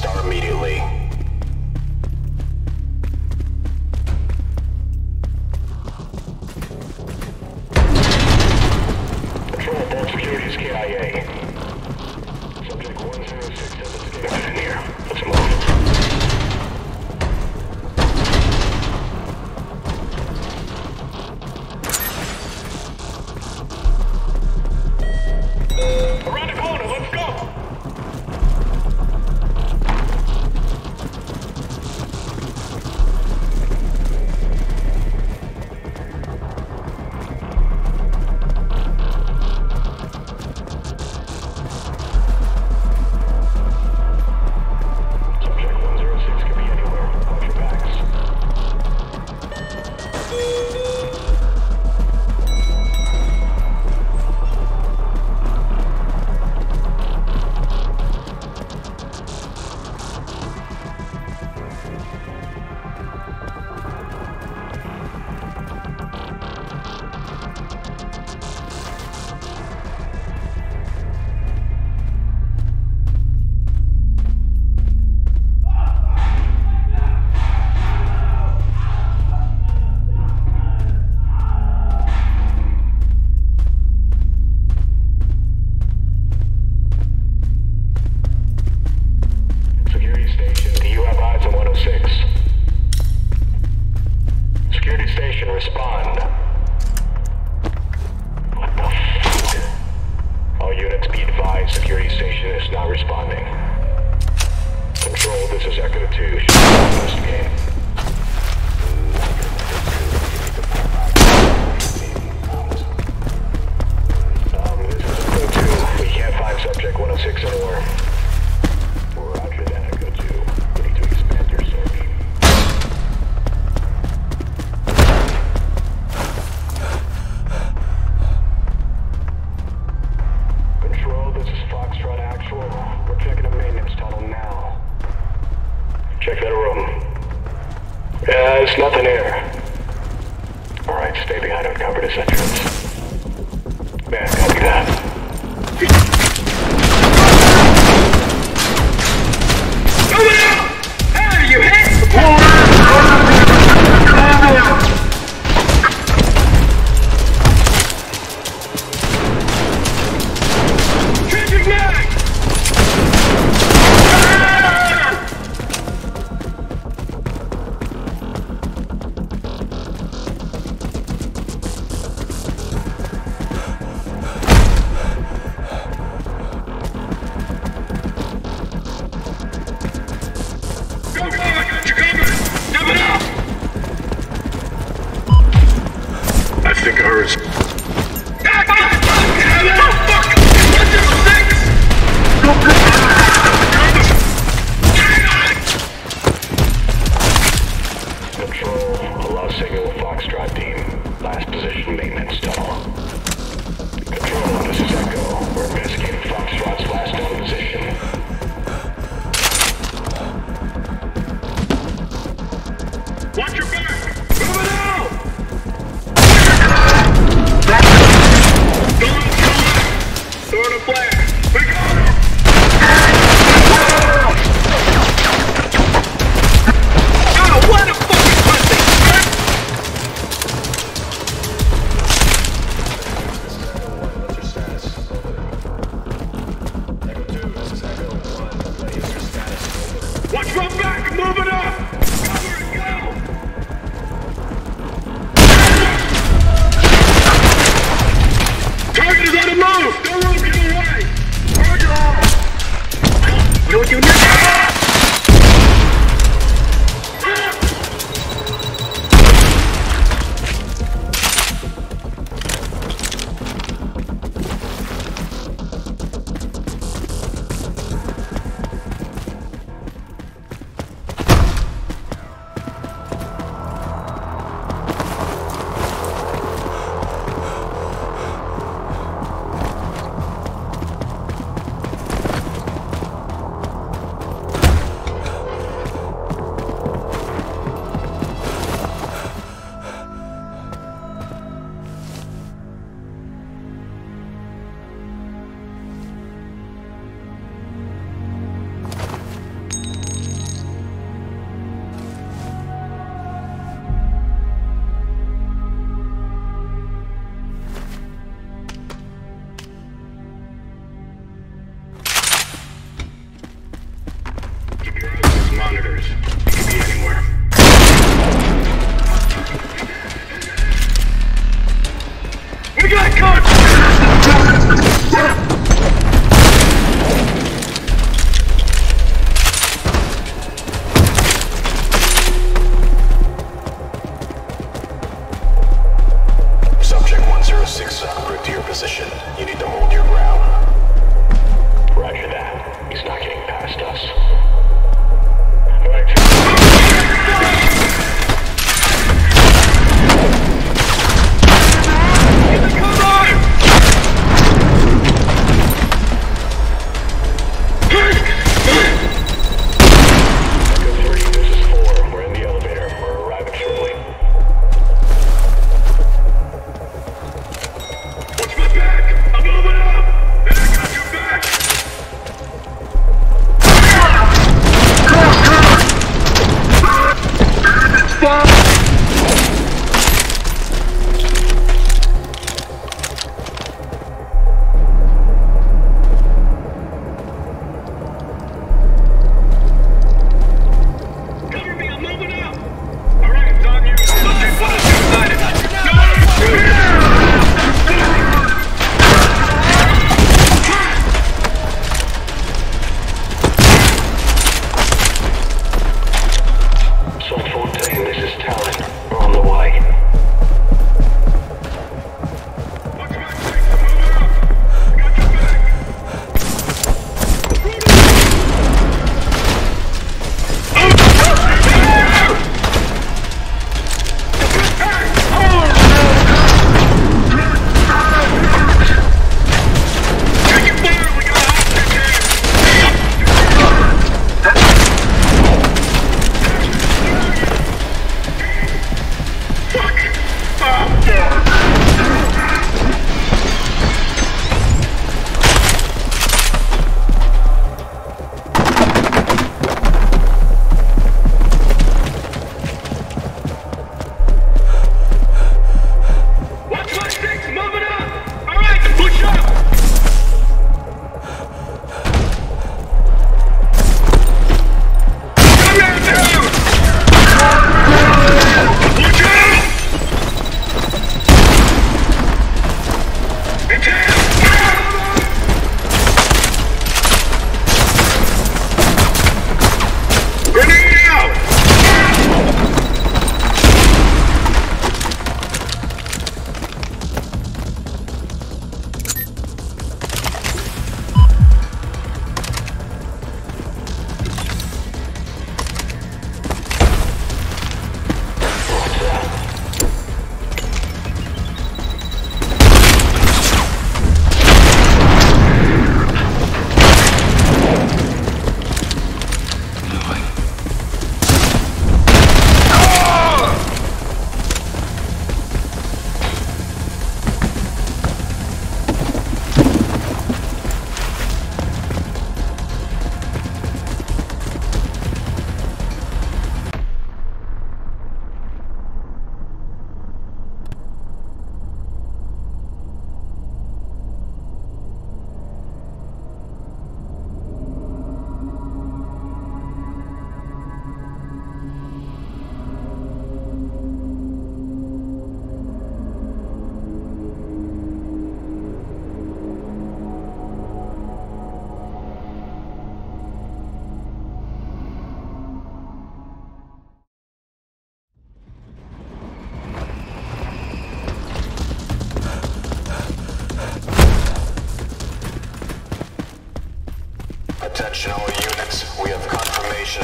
Start immediately. Patrol Vault Security is KIA. Subject 106 has escaped. Right in here. Let's move. Around the corner, let's go!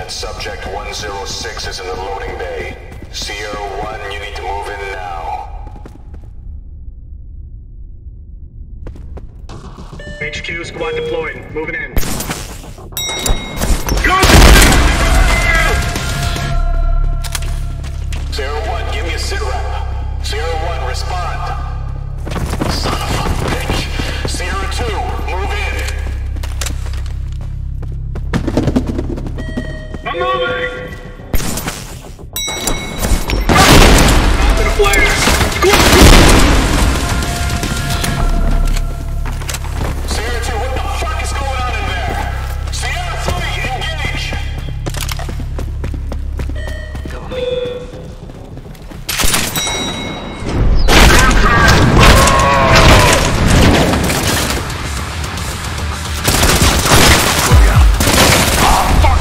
that Subject 106 is in the loading bay. CO1, you need to move in now. HQ squad deployed. Moving in. CO1, give me a sit-rep. CO1, respond. Son of a bitch. CO2, move in. I'm moving! Stop in a flare! Sierra 2, what the fuck is going on in there? Sierra 3, engage! Go on me. Oh, fuck!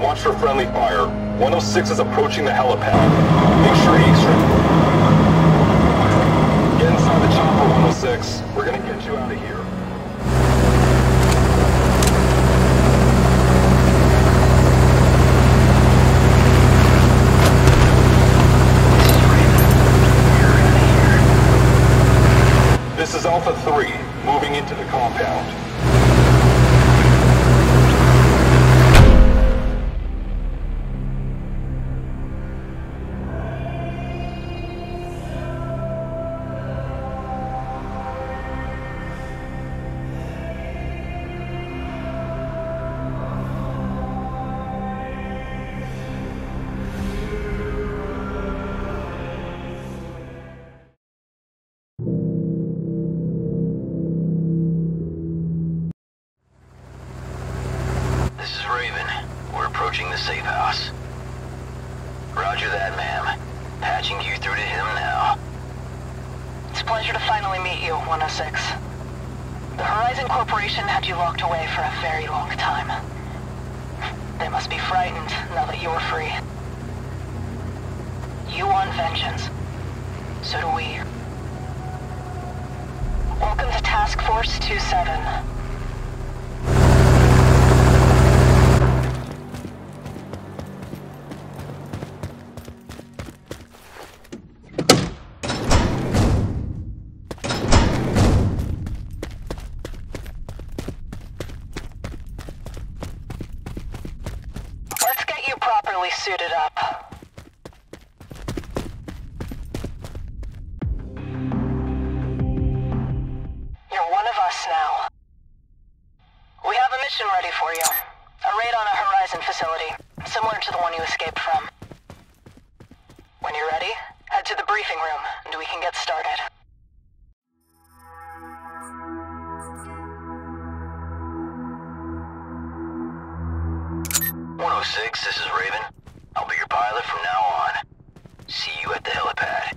Watch for friendly fire. 106 is approaching the helipad. Make sure he's ready. Get inside the chopper, 106. We're gonna get you out of here. This is Alpha 3, moving into the compound. Suited up. You're one of us now. We have a mission ready for you. A raid on a Horizon facility, similar to the one you escaped from. When you're ready, head to the briefing room and we can get started. 106, this is Raven. I'll be your pilot from now on. See you at the helipad.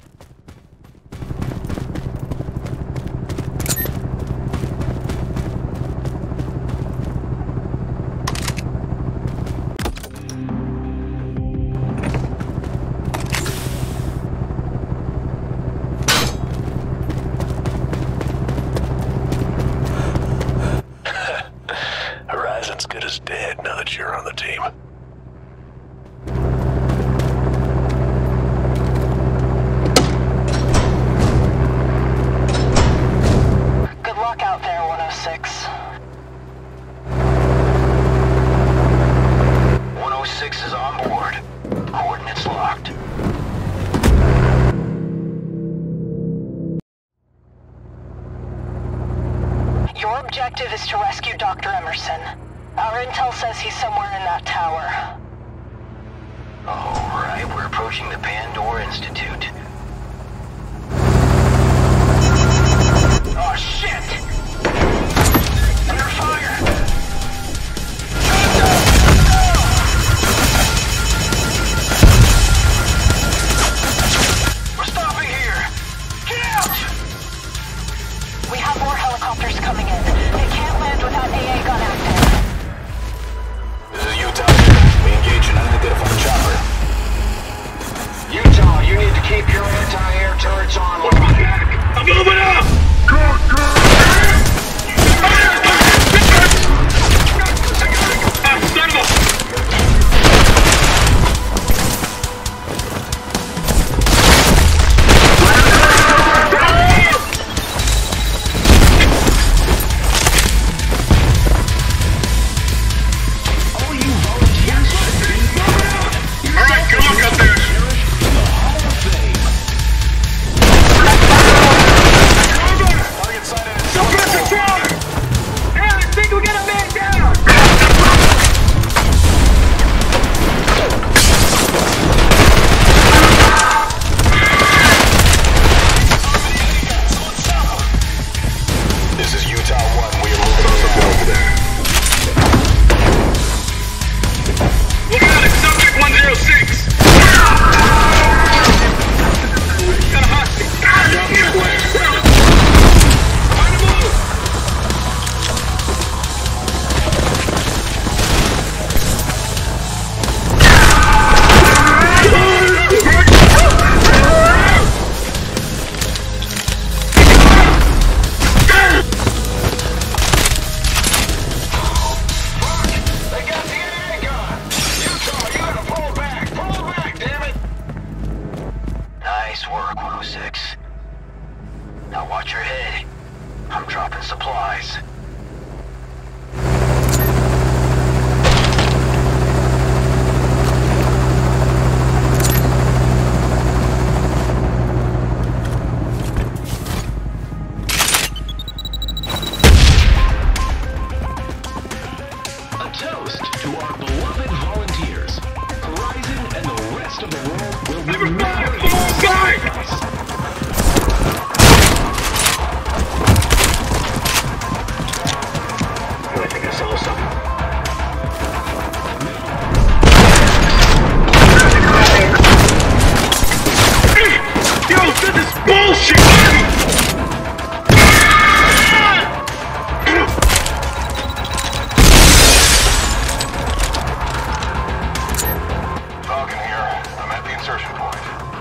Falcon here. I'm at the insertion point.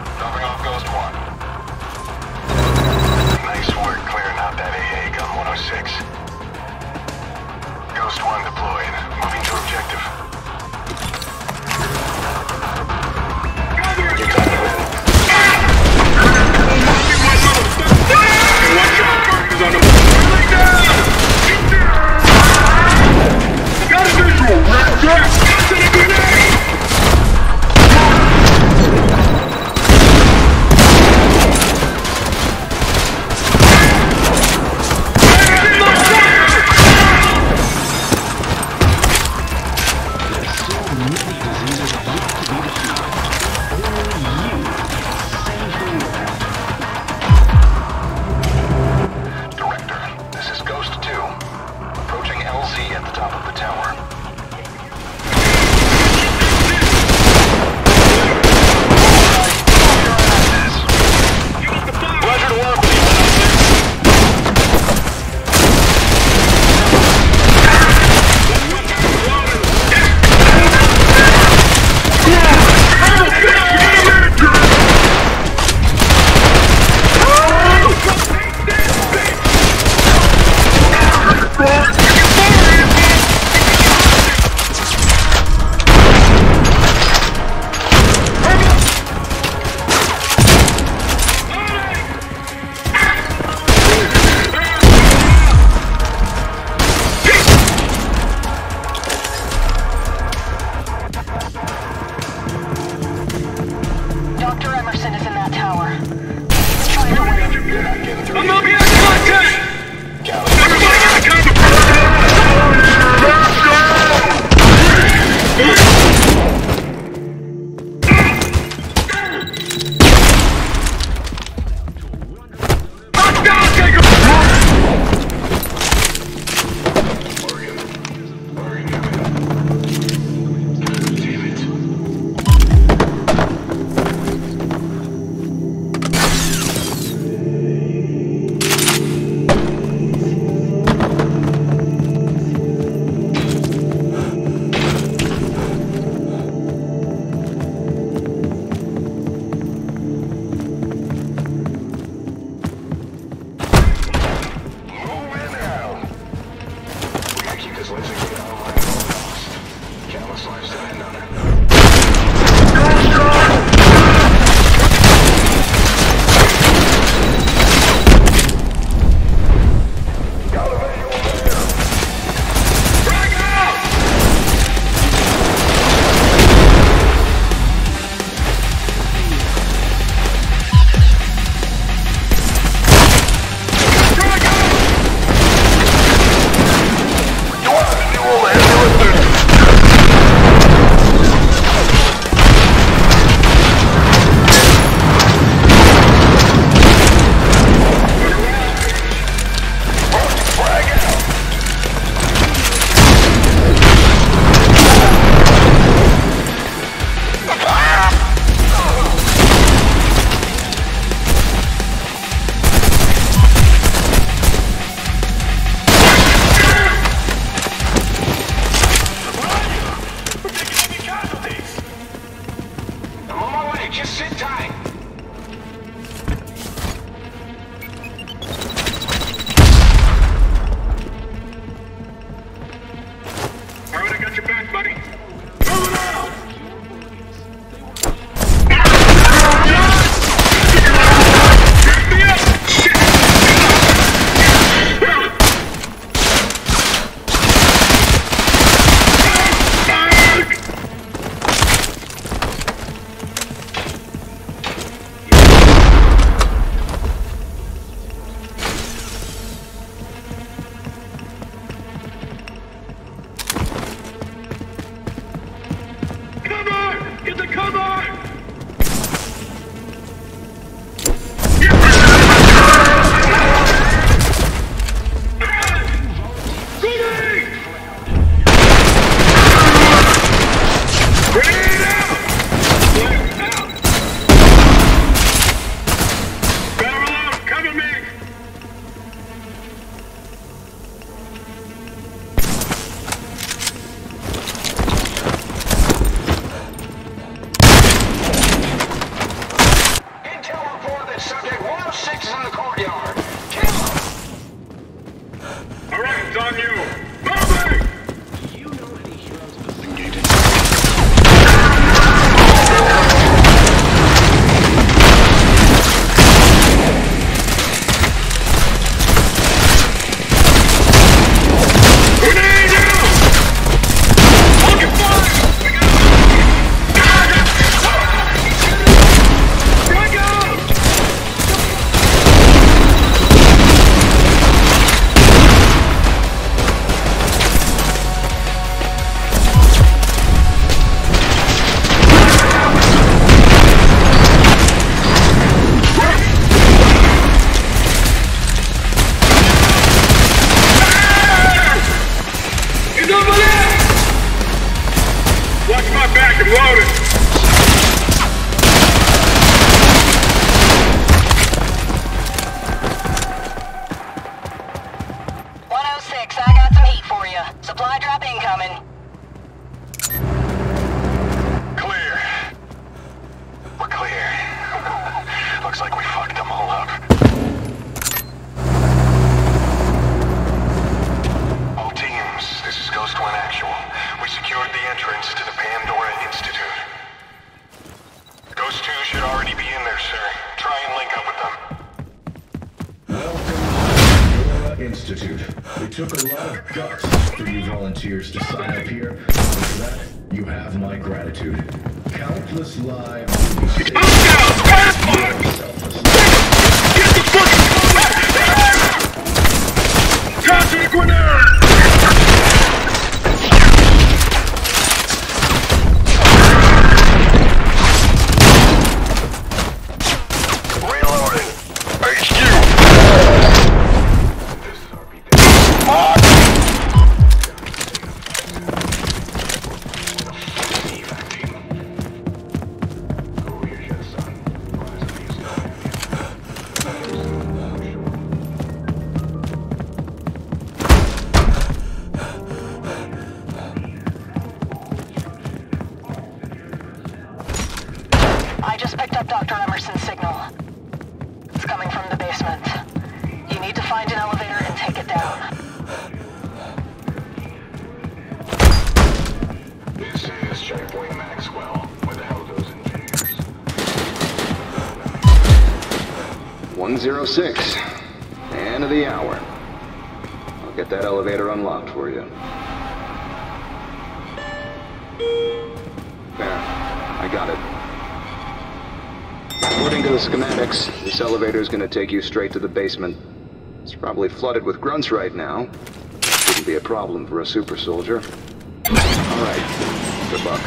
volunteers to sign up here. For that, you have my gratitude. Countless lives. Look out! Get the fucking time to the grenade! End of the hour. I'll get that elevator unlocked for you. There, I got it. According to the schematics, this elevator is going to take you straight to the basement. It's probably flooded with grunts right now. Wouldn't be a problem for a super soldier. All right, good luck.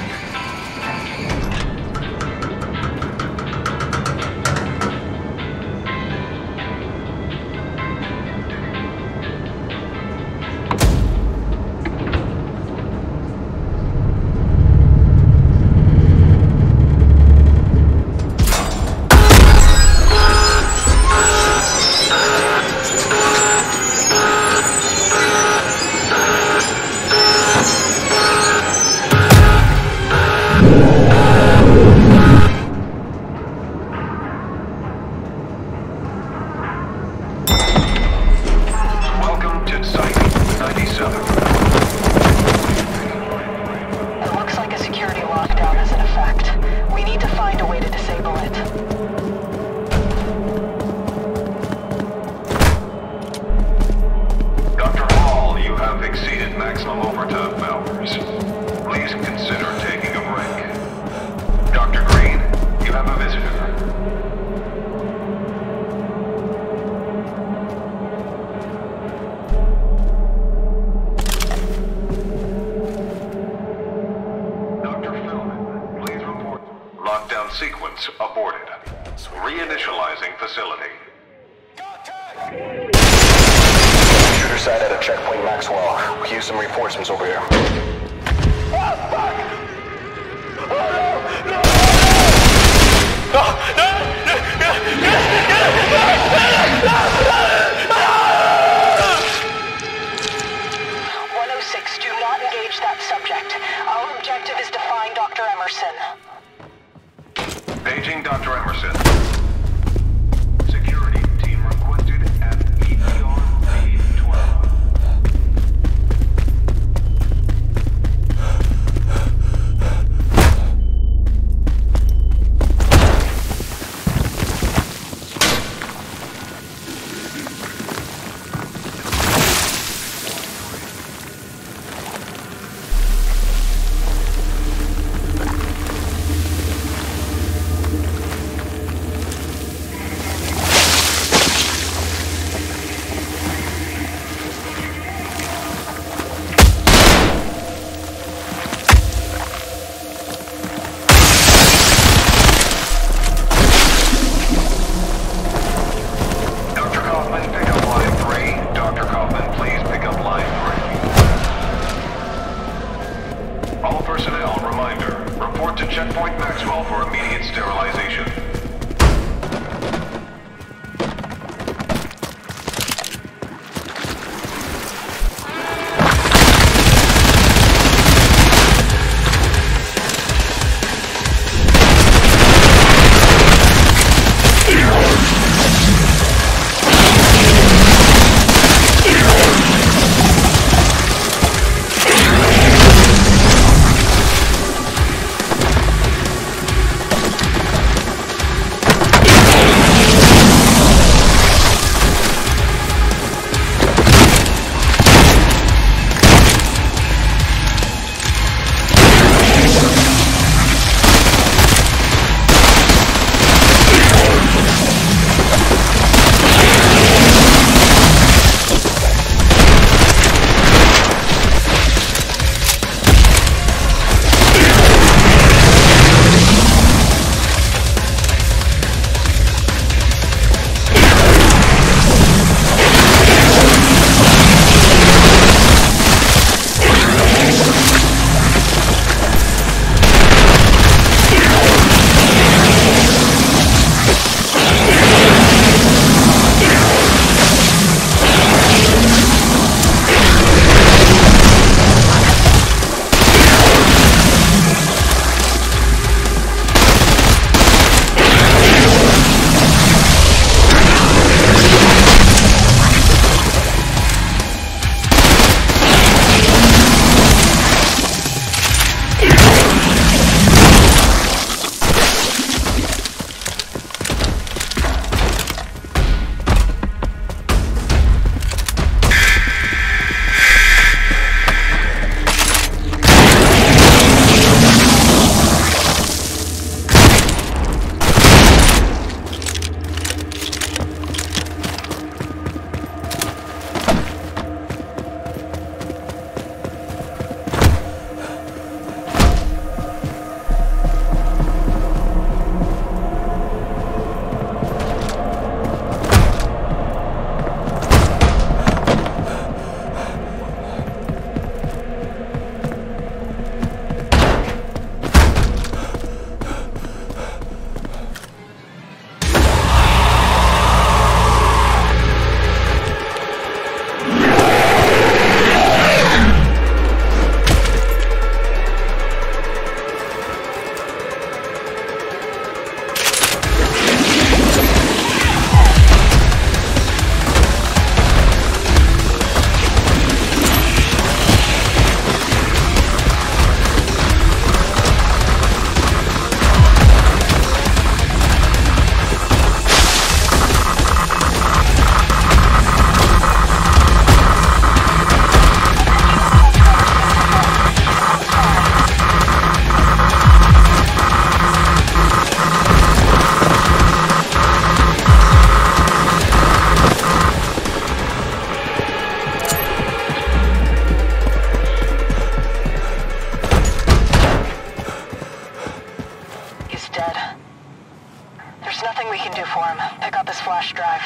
can do for him. Pick up his flash drive.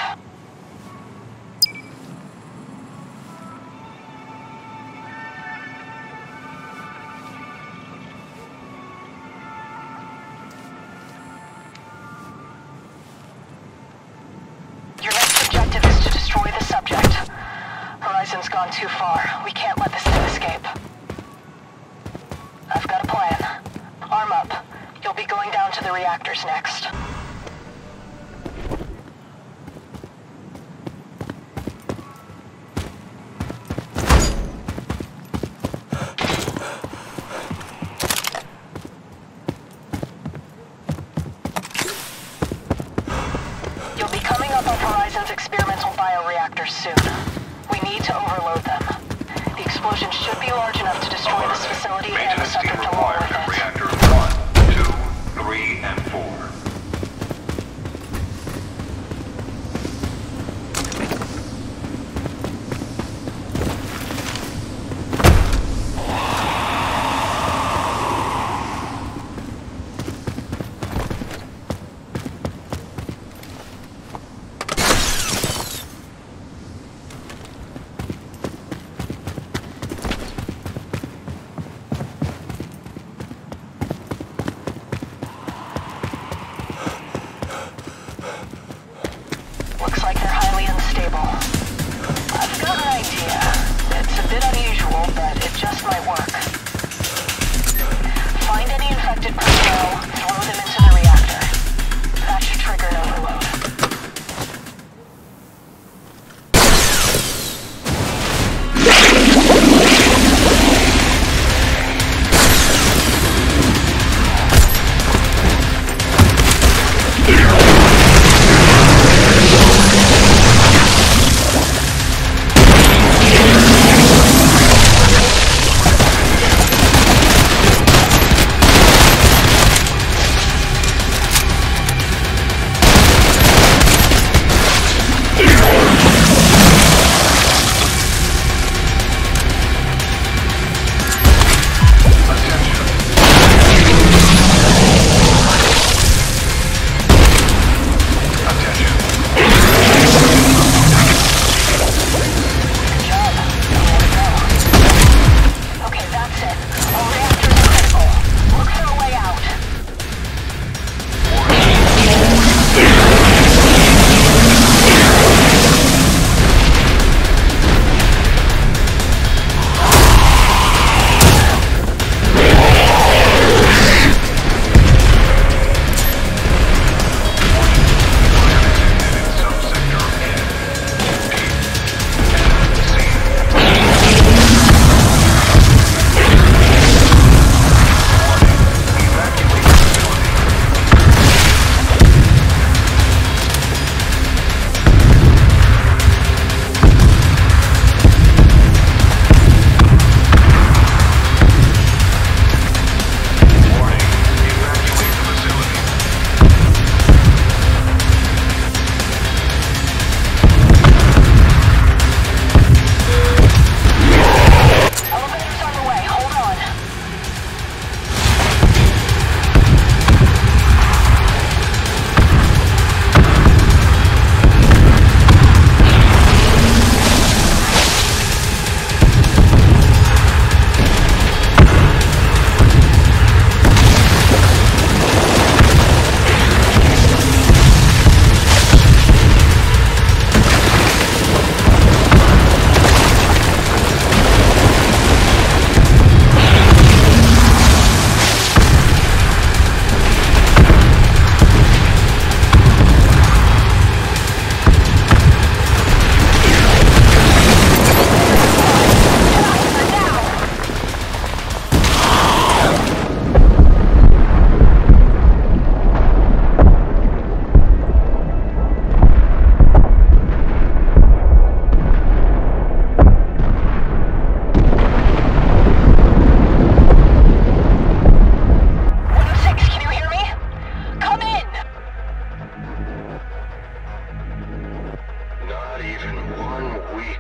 Your next objective is to destroy the subject. Horizon's gone too far. We can't let this thing escape. I've got a plan. Arm up. You'll be going down to the reactors next. You'll be coming up on Horizon's experimental bioreactors soon. We need to overload them. The explosion should be large enough to destroy this facility and the subject along with it. Reactor 1, 2, 3, and 4.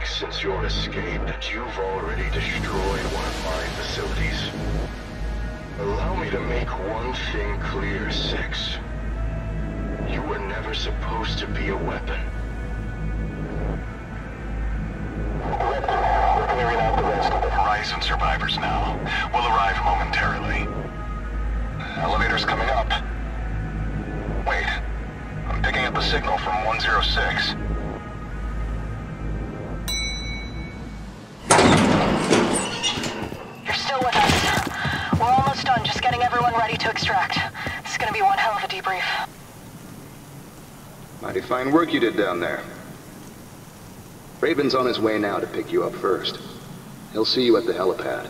Since your escape, you've already destroyed one of my facilities. Allow me to make one thing clear, Six. You were never supposed to be a weapon. Horizon survivors now will arrive momentarily. Elevator's coming up. Wait, I'm picking up a signal from 106. You're still with us. We're almost done just getting everyone ready to extract. It's gonna be one hell of a debrief. Mighty fine work you did down there. Raven's on his way now to pick you up first. He'll see you at the helipad.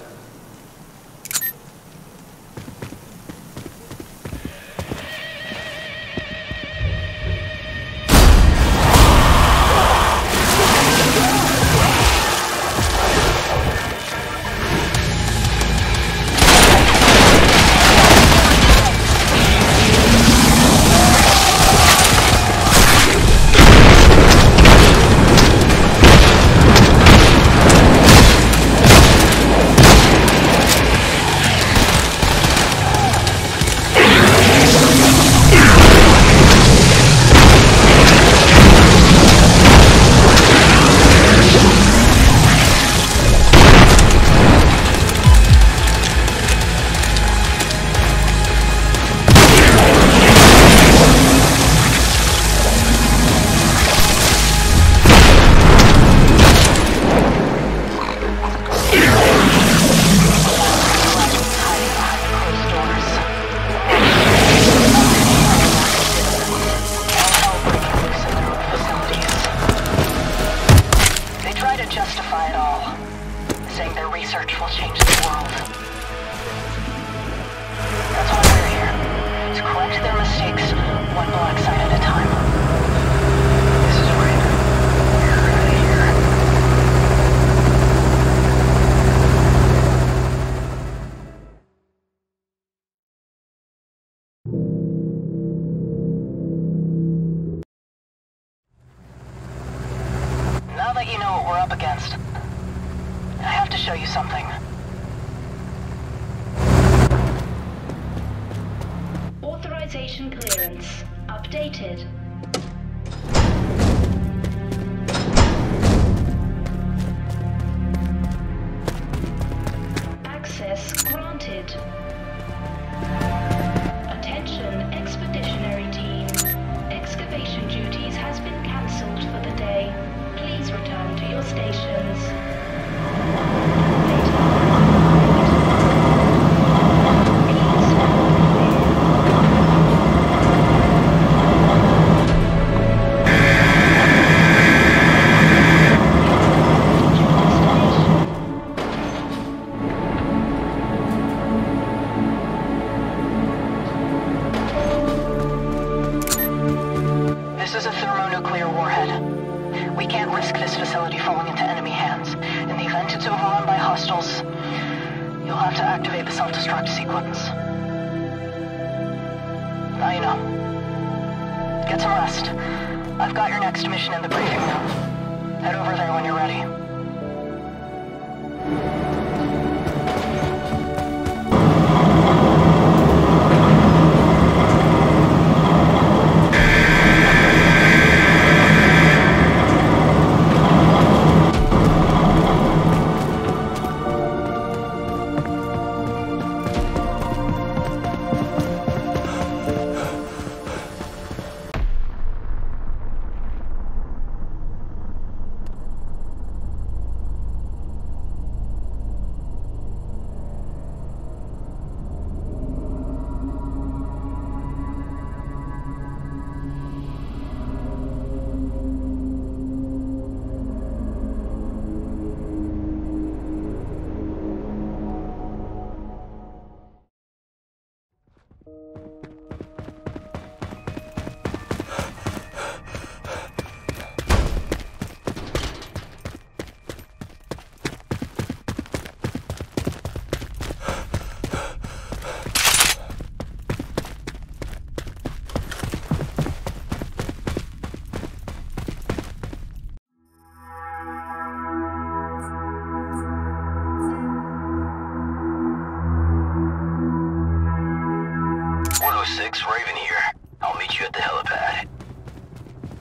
I'll meet you at the helipad.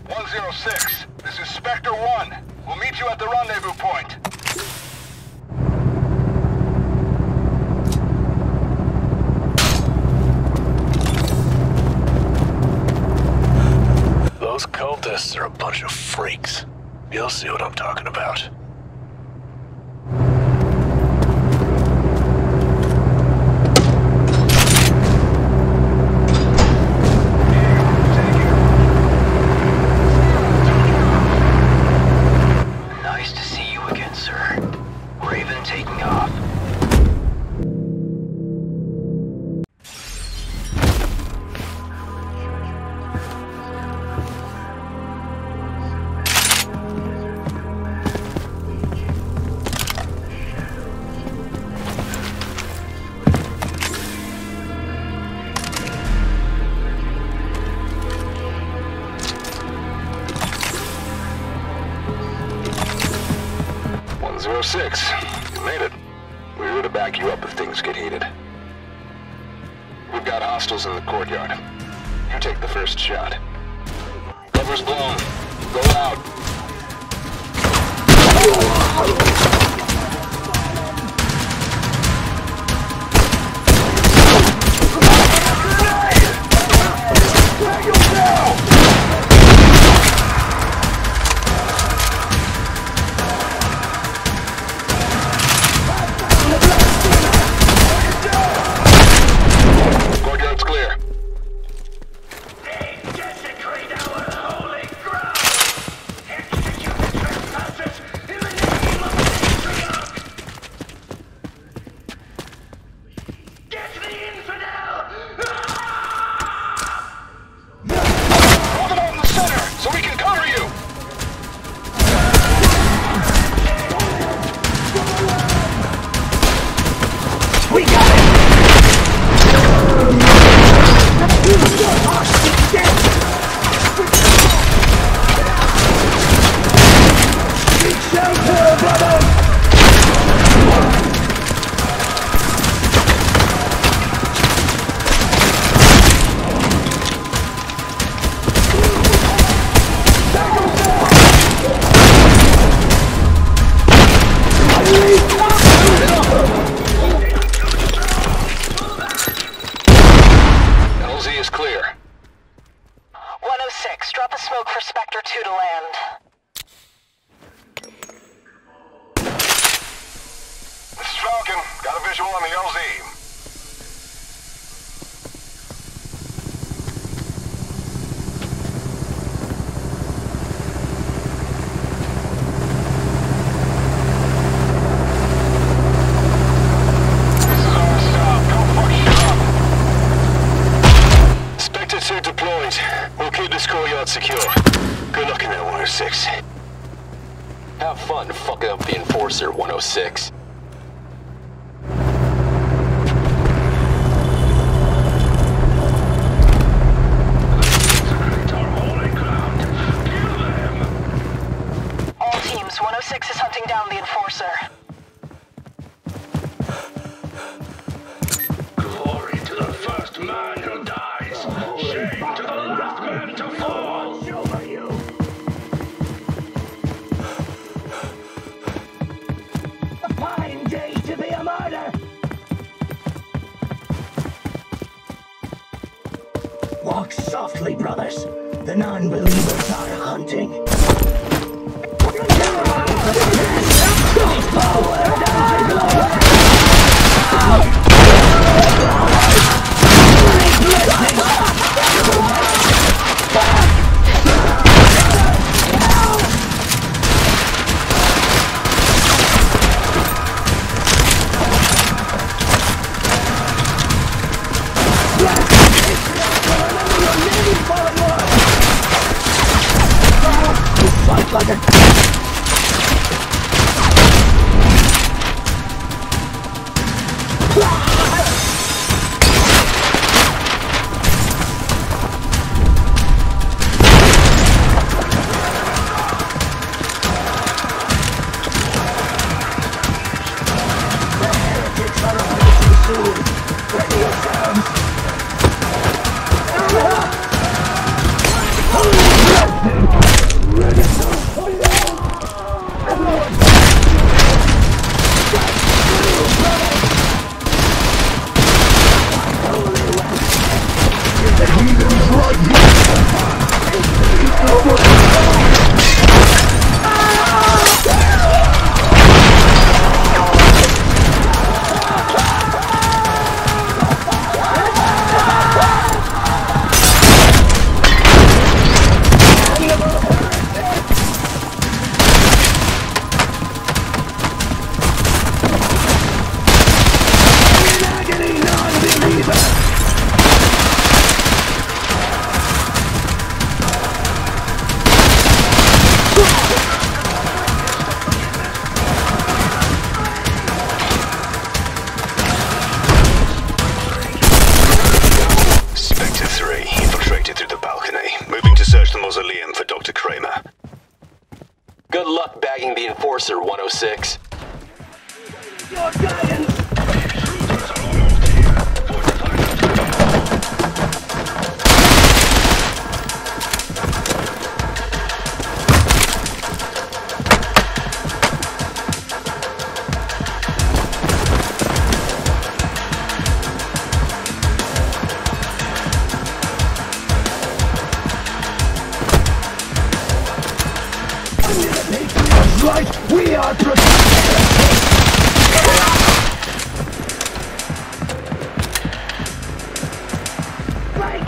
106, this is Spectre 1. We'll meet you at the rendezvous point. Those cultists are a bunch of freaks. You'll see what I'm talking about. Soon. Ready yourselves. 106. Your guidance! Right, we are protected! Right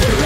there!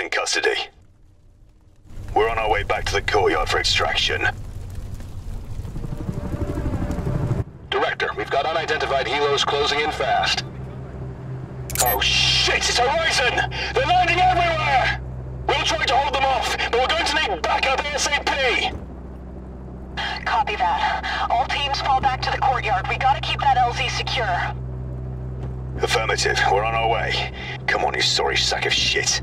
In custody. We're on our way back to the courtyard for extraction. Director, we've got unidentified helos closing in fast. Oh shit, it's Horizon! They're landing everywhere! We'll try to hold them off, but we're going to need backup ASAP! Copy that. All teams fall back to the courtyard. We gotta keep that LZ secure. Affirmative, we're on our way. Come on, you sorry sack of shit.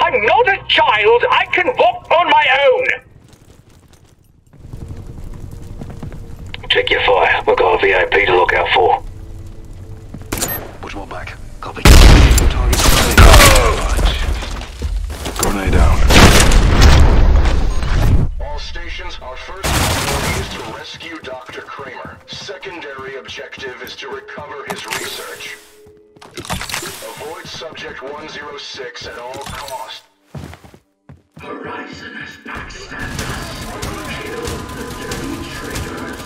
I'm not a child! I can walk on my own! Check your fire. We've got a VIP to look out for. Push one back. Copy. Target's ready. Grenade down. All stations, our first priority is to rescue Dr. Kramer. Secondary objective is to recover his research. Avoid Subject 106 at all costs. Horizon has backstabbed us. Kill the dirty traitors.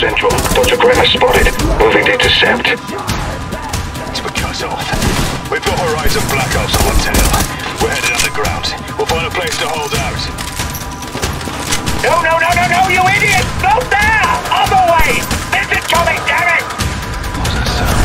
Central. Dr. Kramer spotted. Moving to intercept. It's because of... We've got Horizon Black Ops on the tail. We're headed underground. We'll find a place to hold out. No, you idiot! Not there! Other way! This is coming, damn it! What was that sound?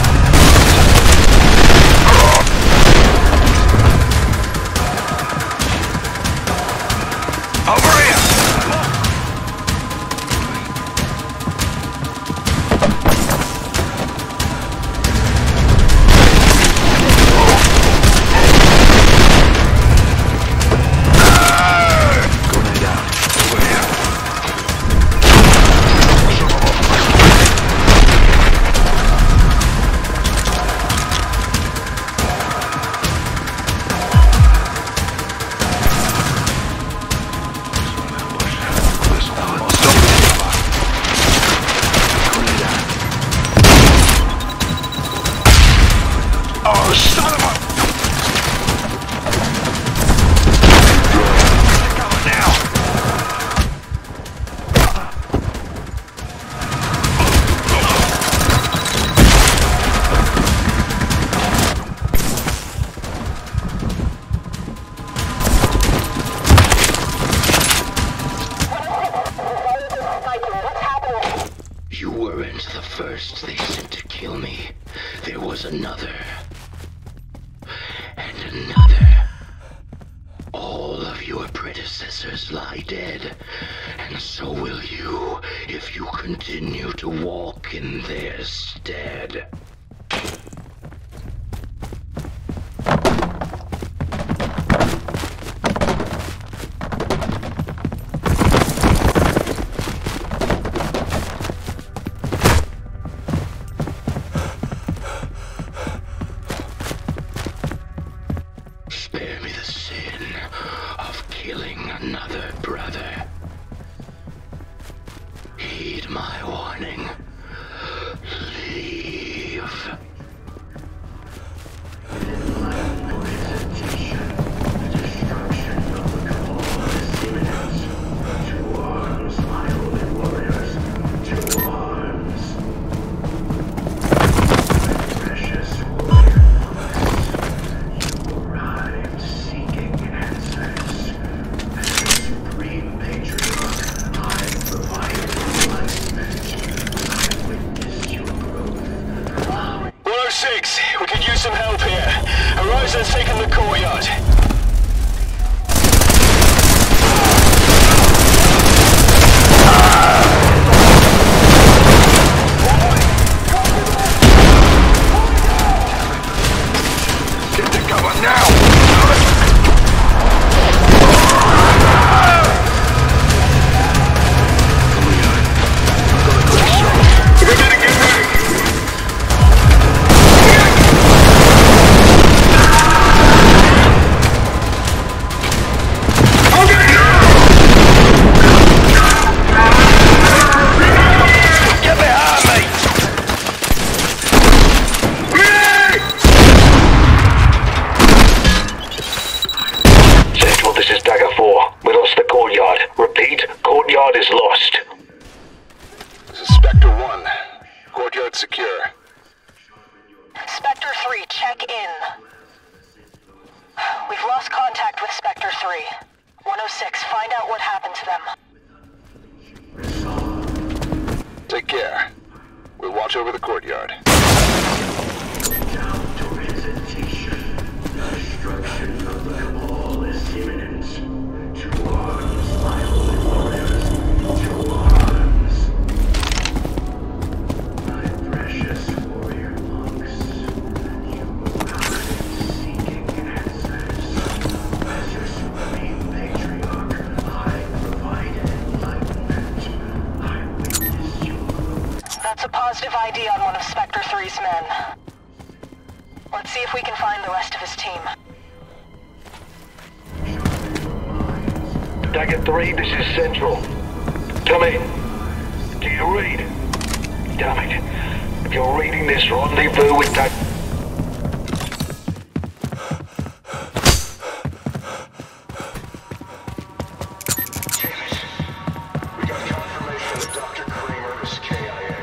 Dr. Kramer is KIA.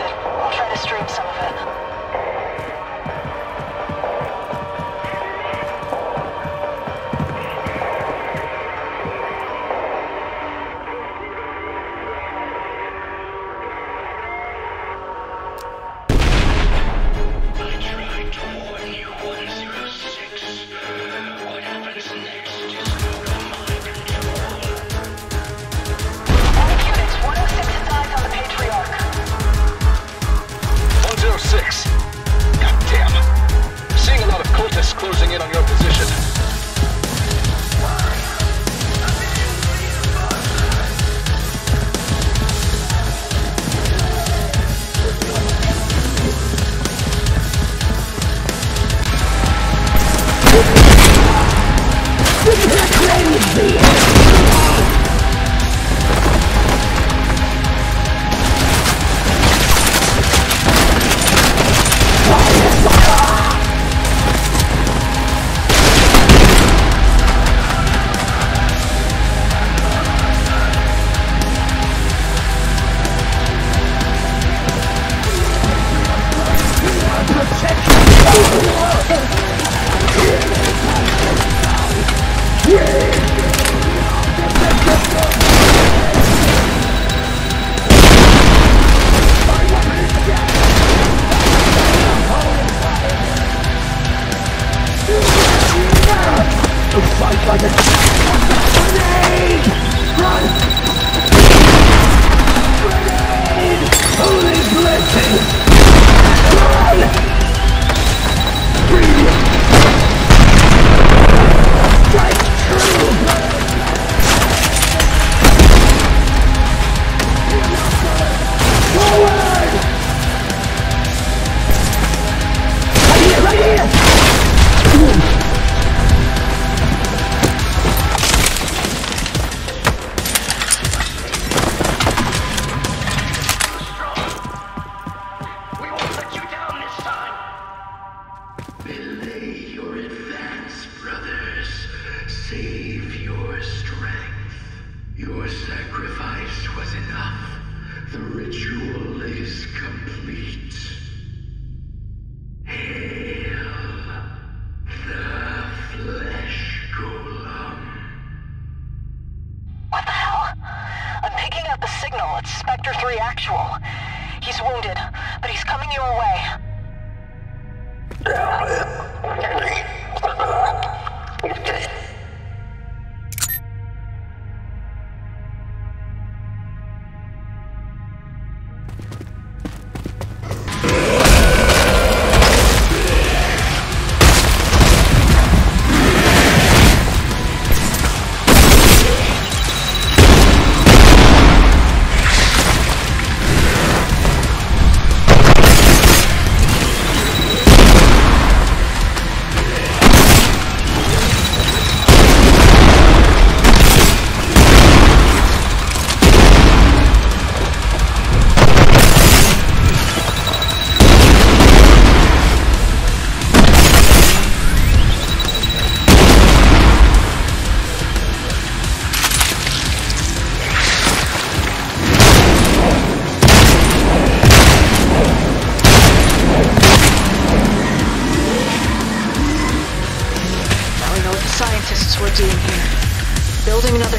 intercepted. I'll try to stream some of it.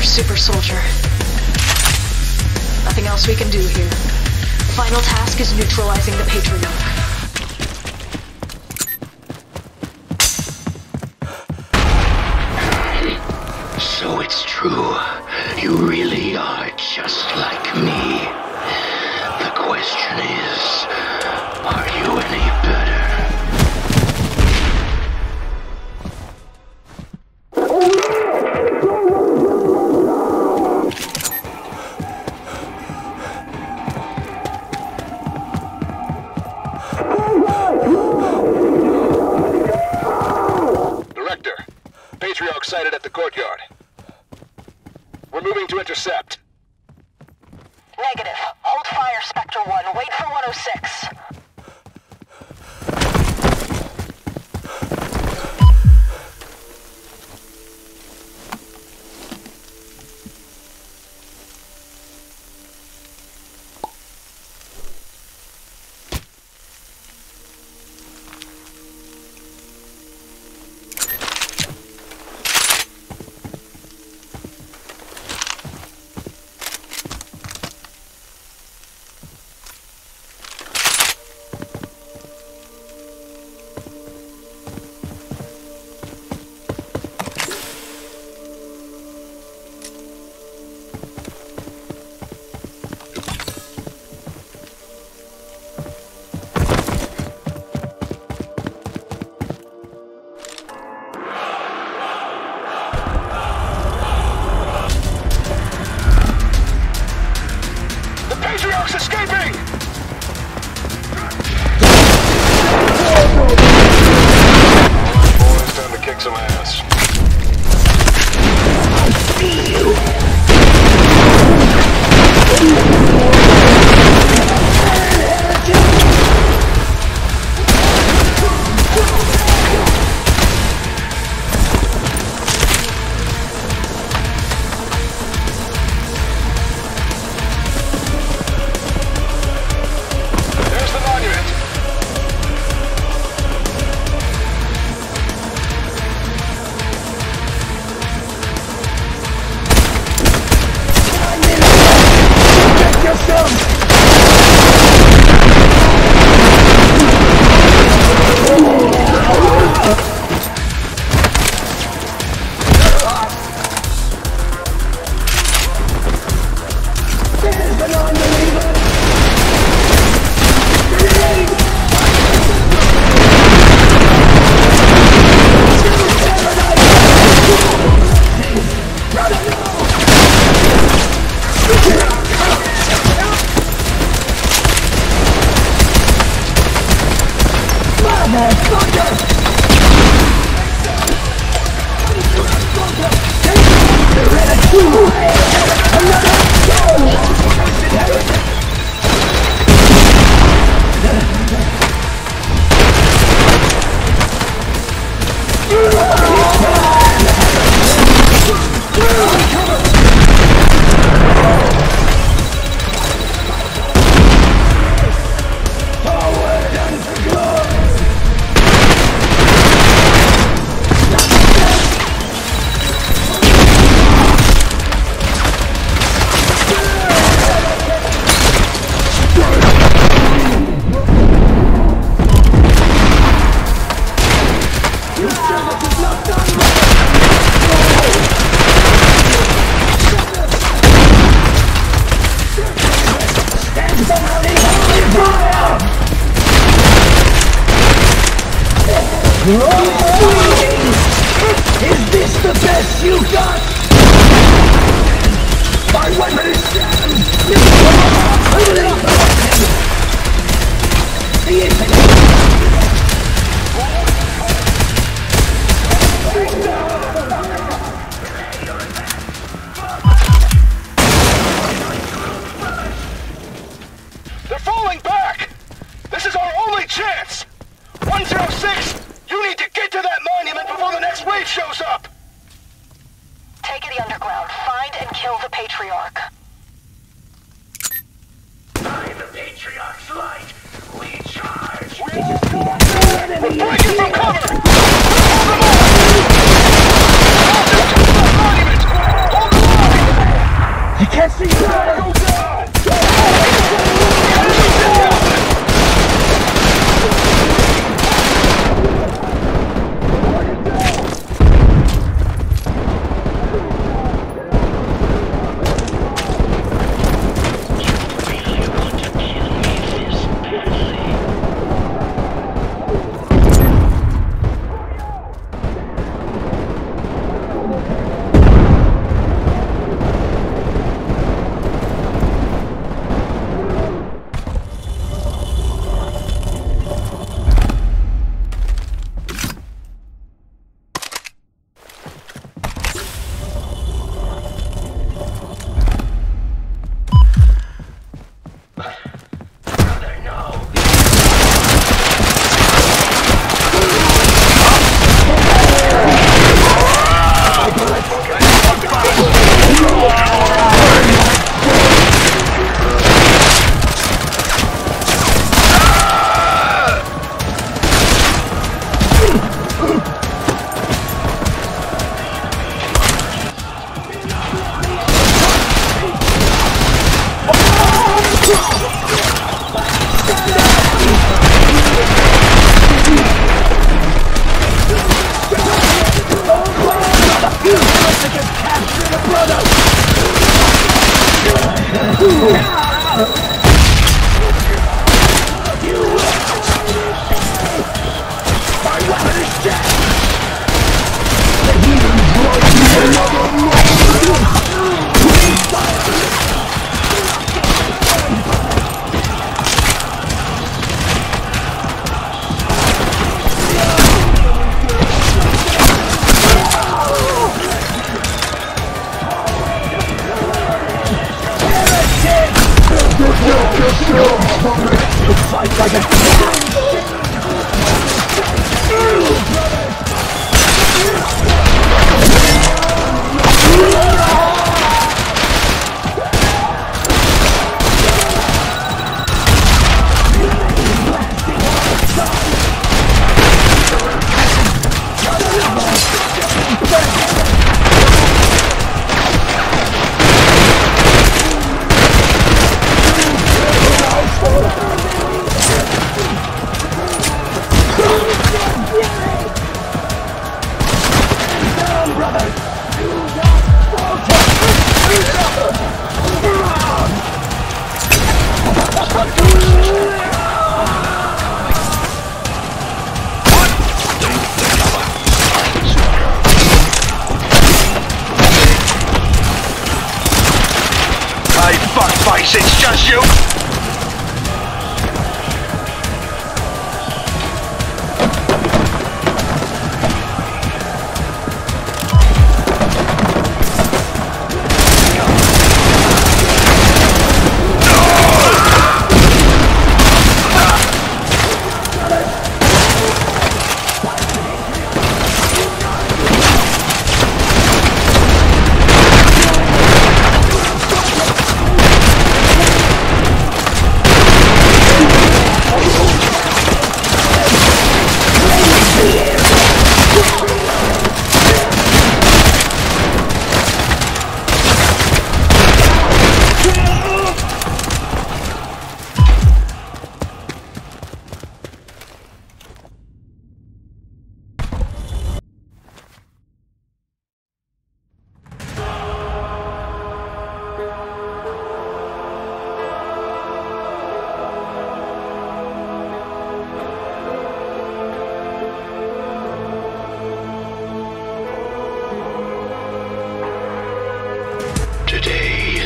Super soldier. Nothing else we can do here. The final task is neutralizing the Patriarch.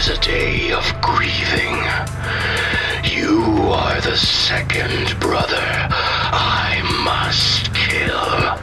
is a day of grieving. You are the second brother I must kill.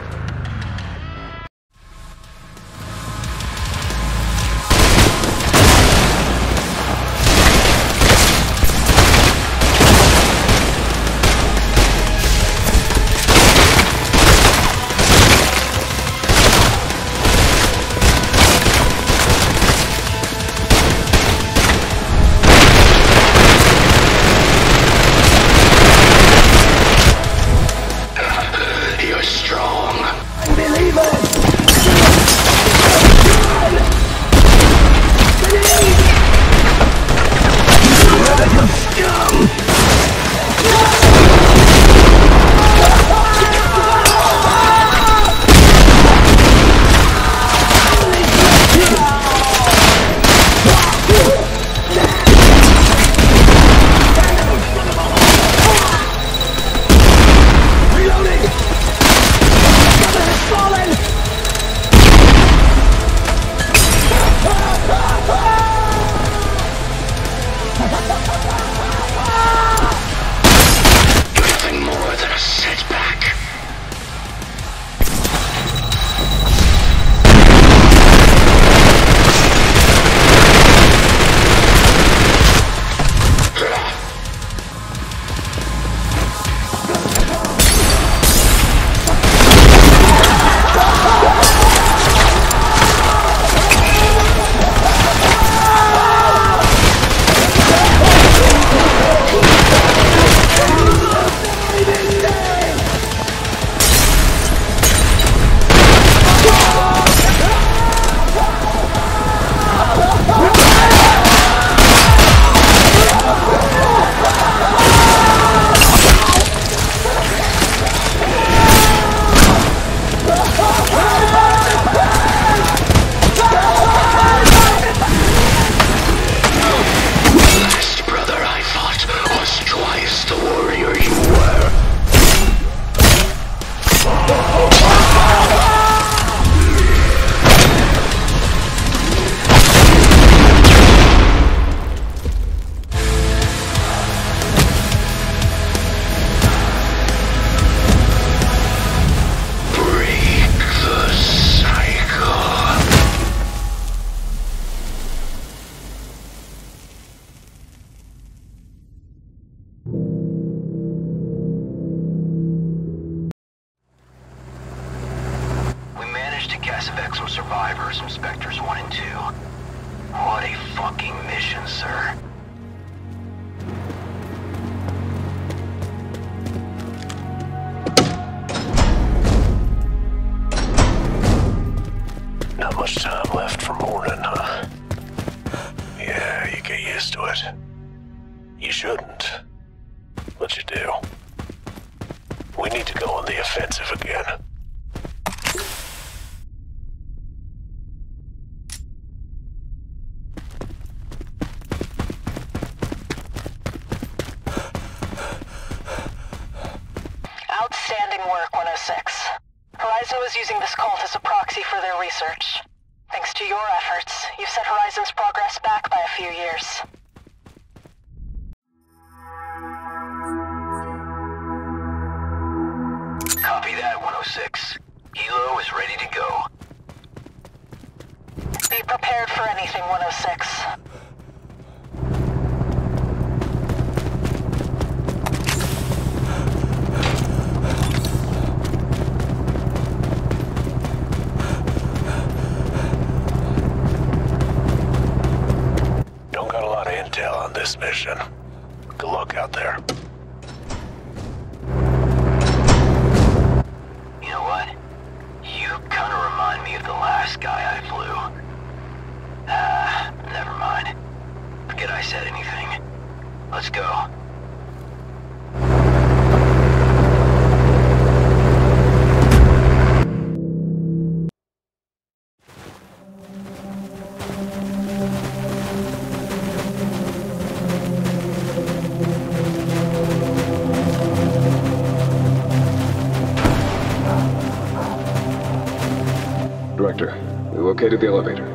Director, we located the elevator.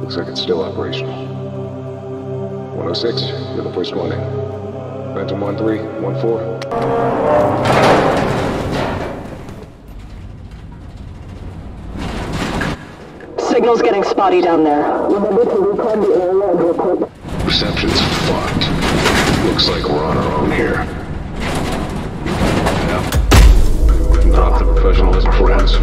Looks like it's still operational. 106, you're the first one in. Phantom 1-3, 1-4. Signal's getting spotty down there. Remember to recon the area and report. Reception's fucked. Looks like we're on our own here. Yeah. But not the professionalism friends.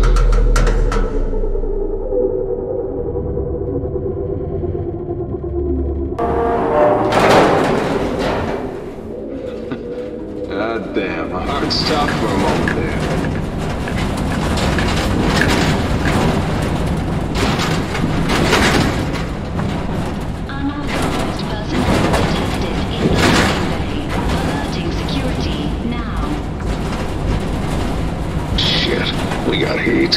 God damn, my heart stopped for a moment there. We got heat.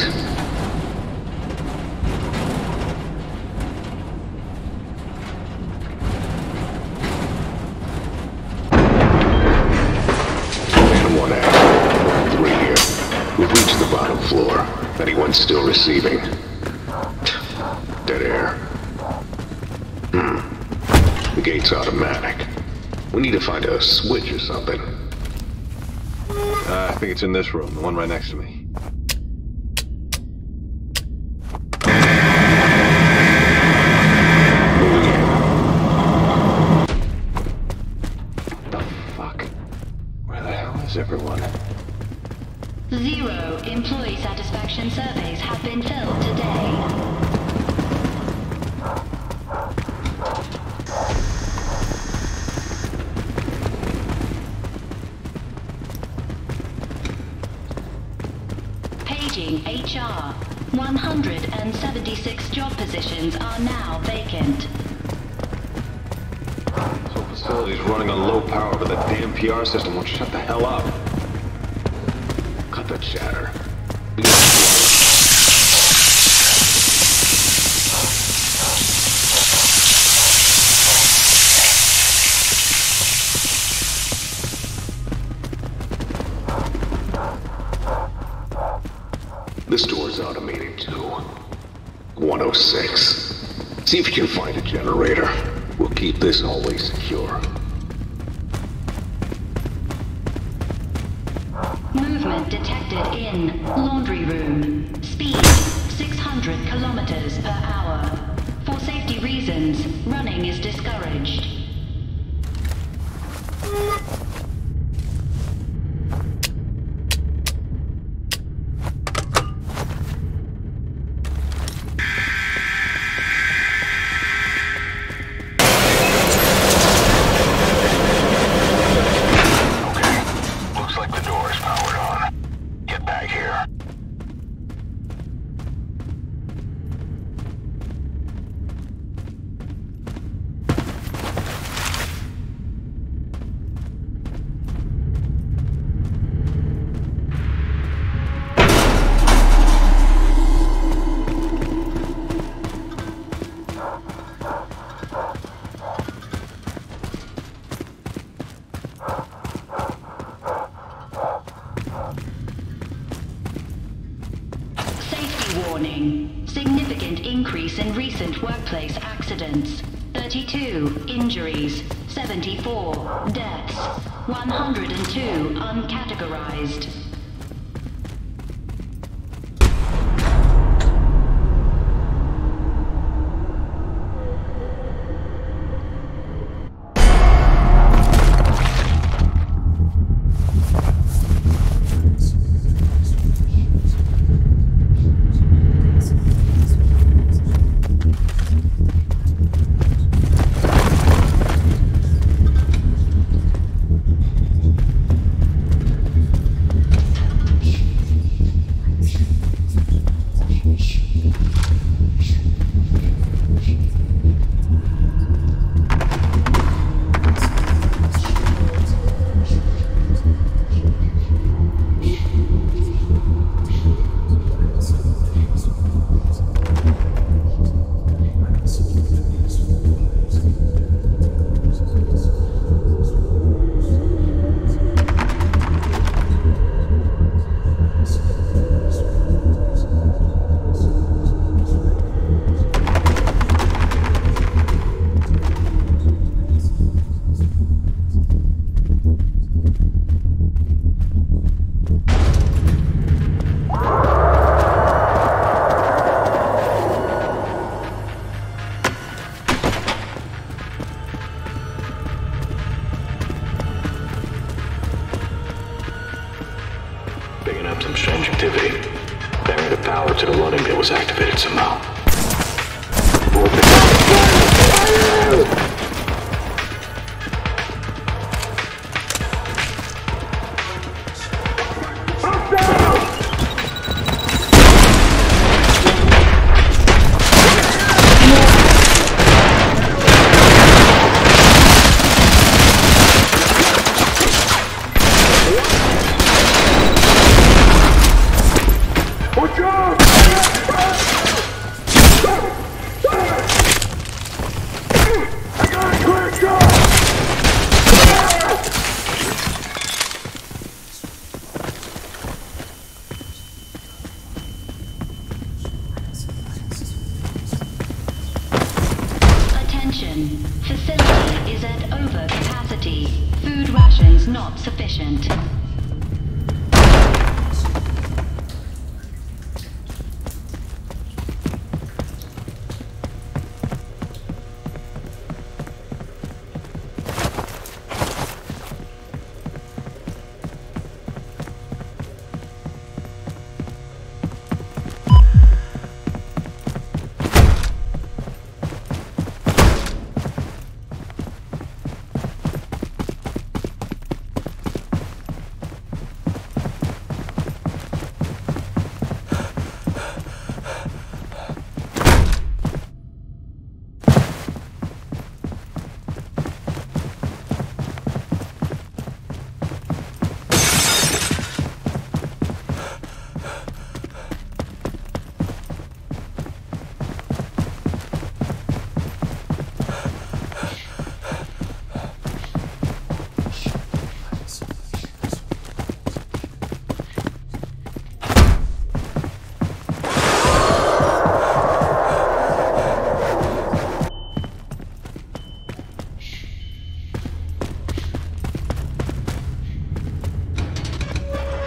And one out. Three here. We've reached the bottom floor. Anyone still receiving? Dead air. The gate's automatic. We need to find a switch or something. I think it's in this room, the one right next to me. Everyone. 0 employee satisfaction surveys have been filled today. Paging HR. 176 job positions are now vacant. The facility's running on low power, but the damn PR system won't shut the hell up. Cut the chatter. This door's automated too. 106. See if you can find a generator. We'll keep this hallway secure. Movement detected in laundry room. Speed 600 kilometers per hour. For safety reasons, running is discouraged. Warning. Significant increase in recent workplace accidents. 32 injuries, 74 deaths, 102 uncategorized. Some strange activity. Apparently the power to the loading bay was activated somehow. Facility is at over capacity. Food rations not sufficient.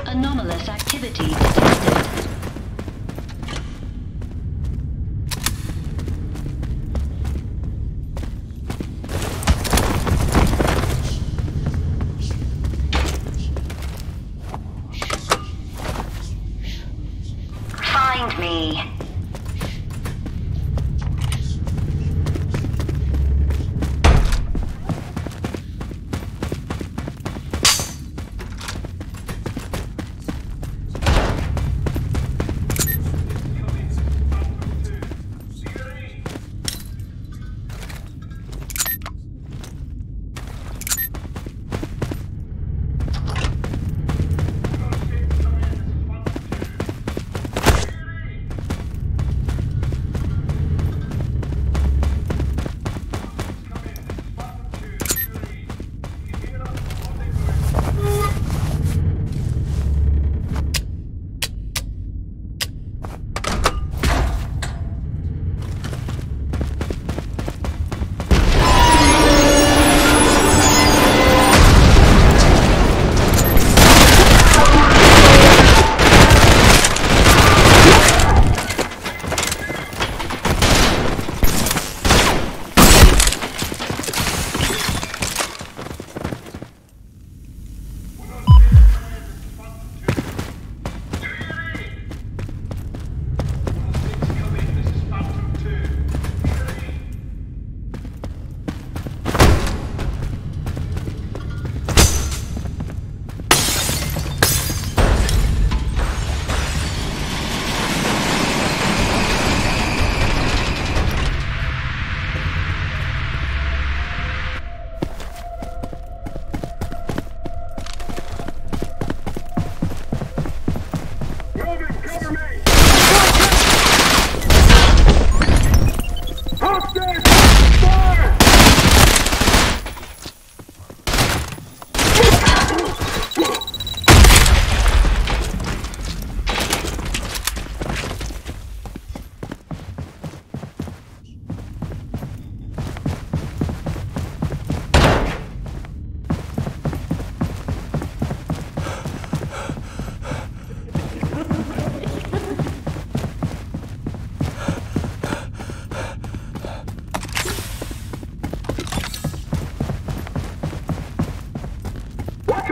Anomalous activity detected. Find me.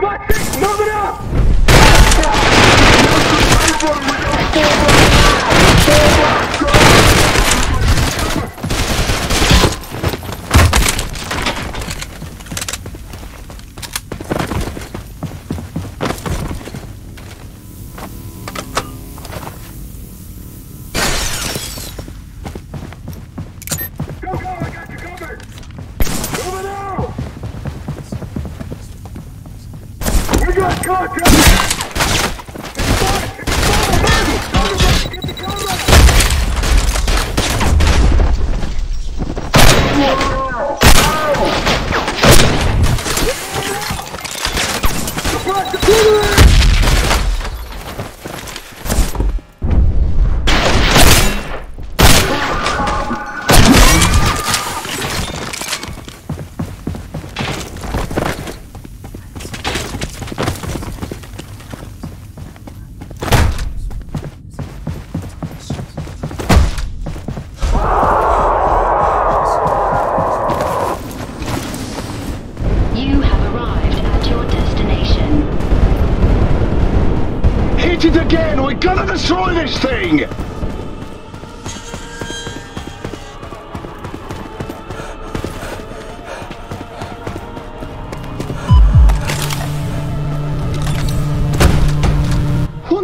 Watch it! Move it up!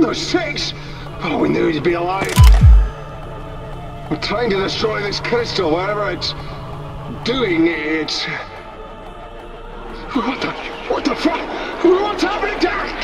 106? Oh, we knew he'd be alive. We're trying to destroy this crystal, whatever it's doing. It's... What the fuck? What's happening to us?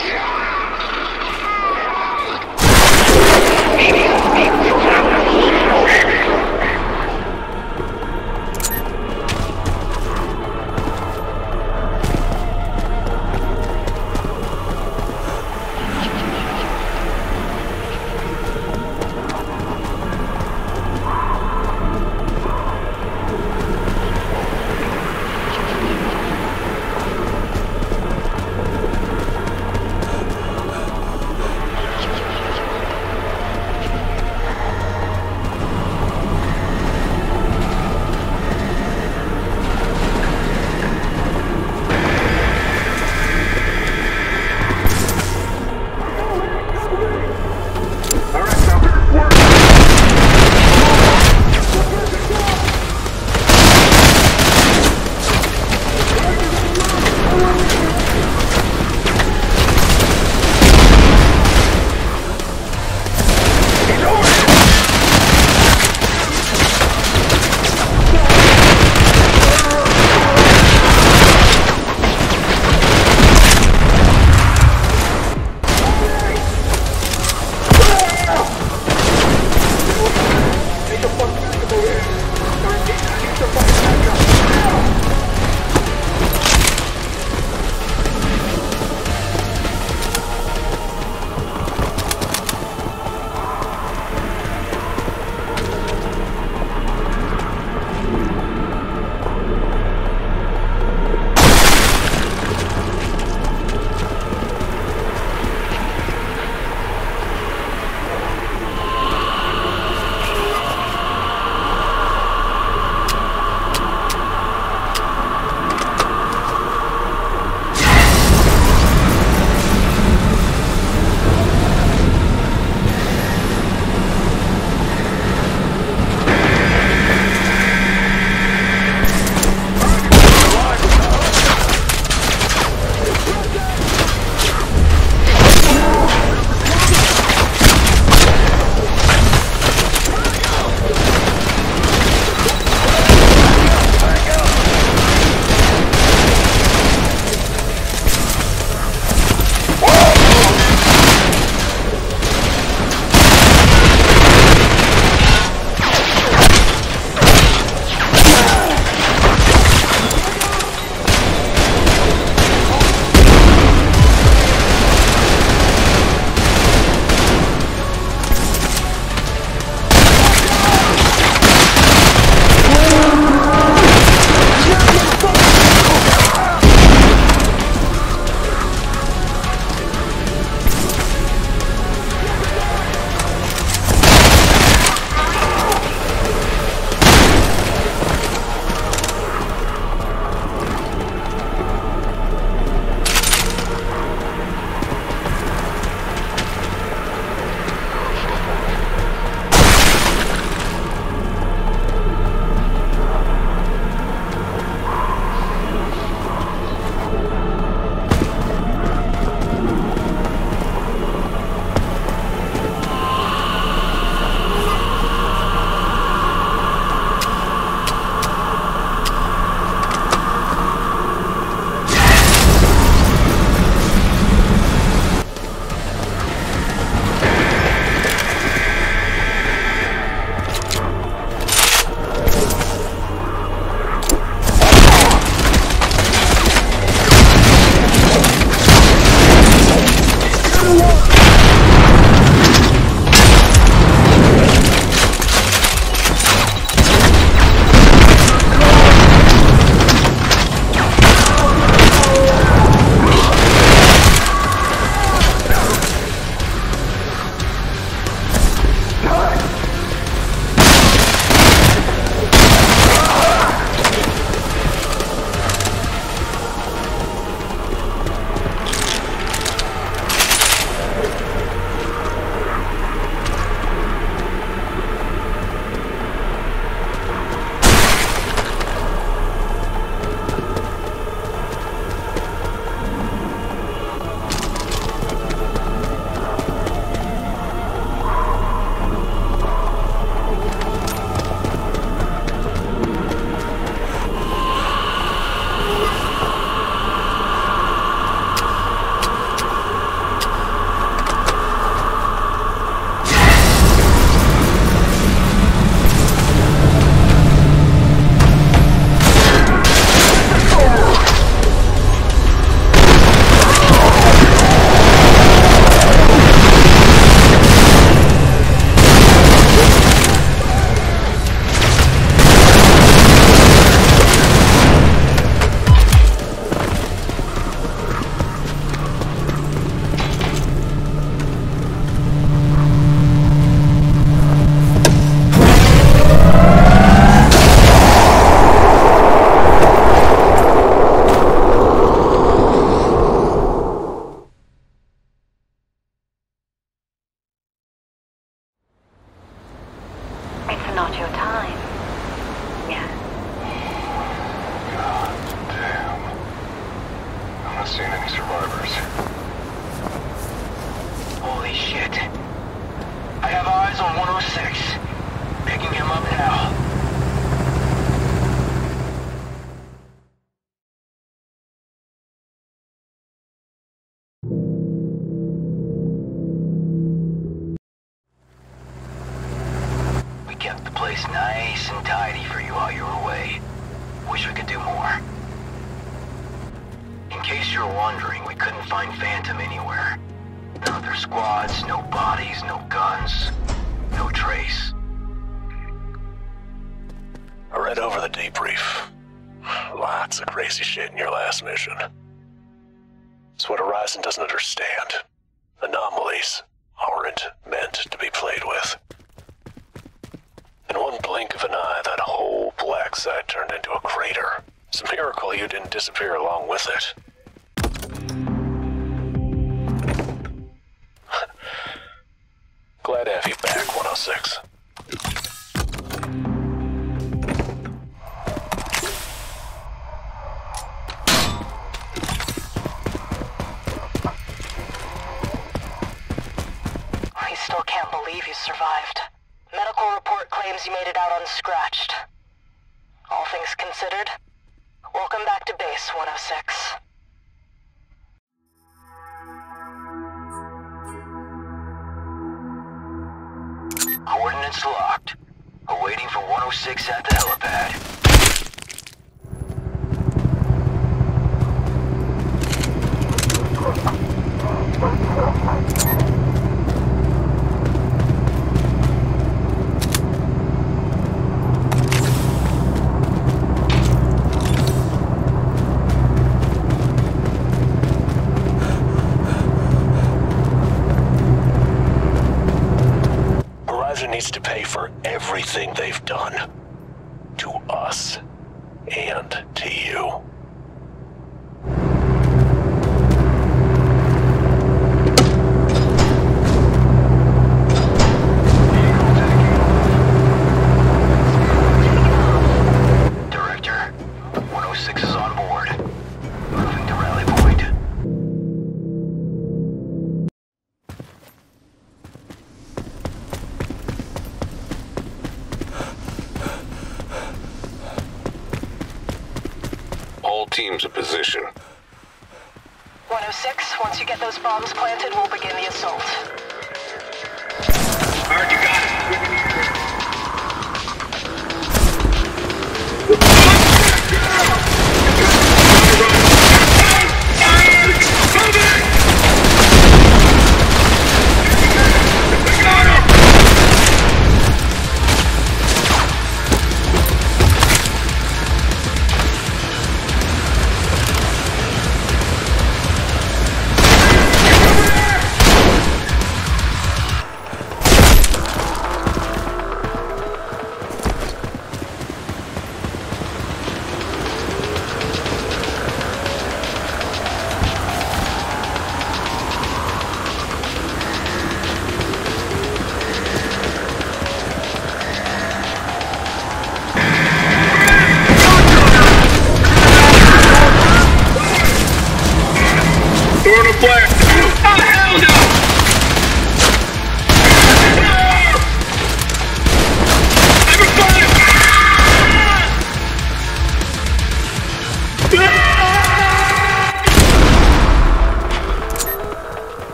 missing survivors. Holy shit. I have eyes on 106. Picking him up now.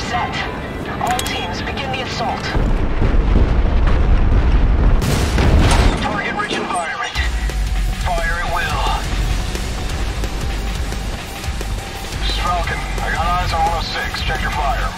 set. All teams, begin the assault. Target-rich environment. Fire at will. This is Falcon. I got eyes on 106. Check your fire.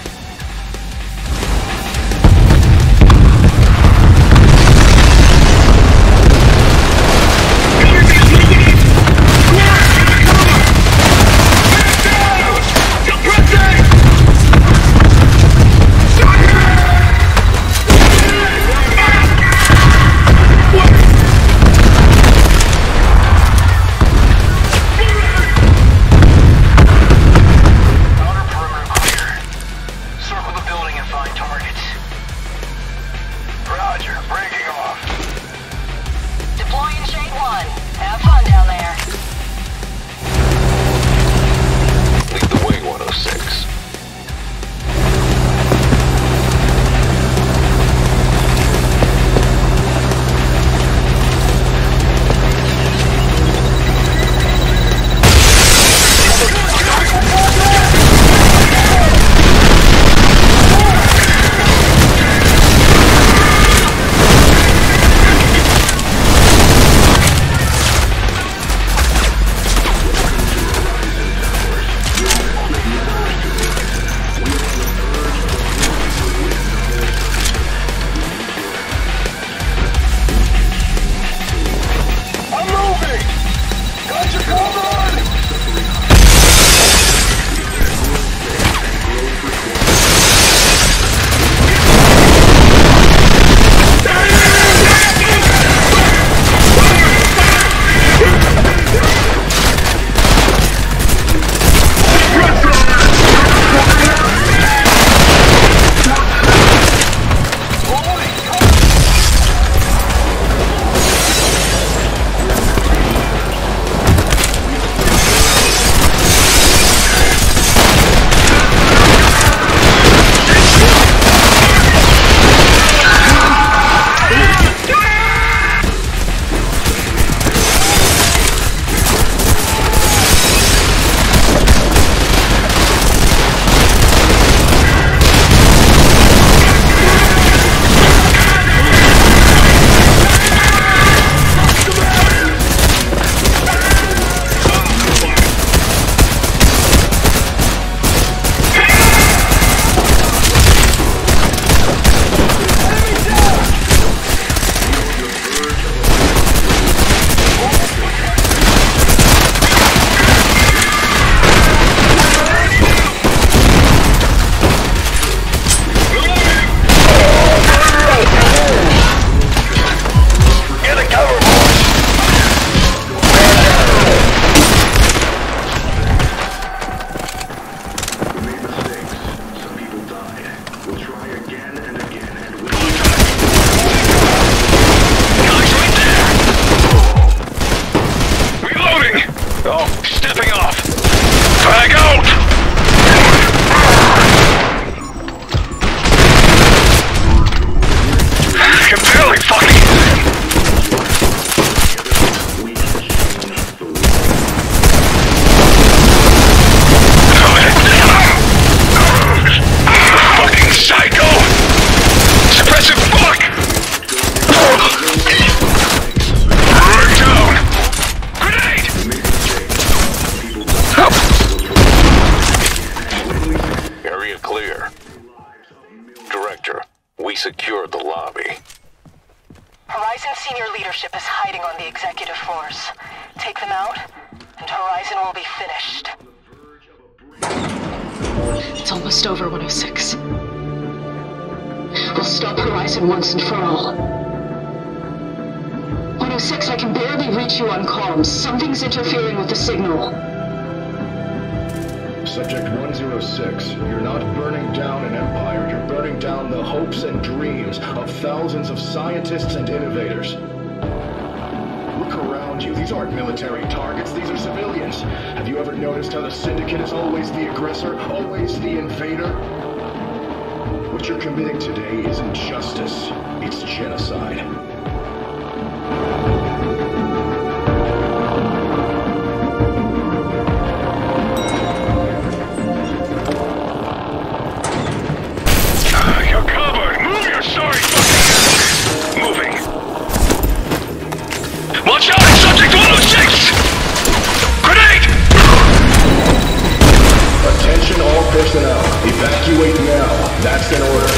personnel. Evacuate now. That's an order.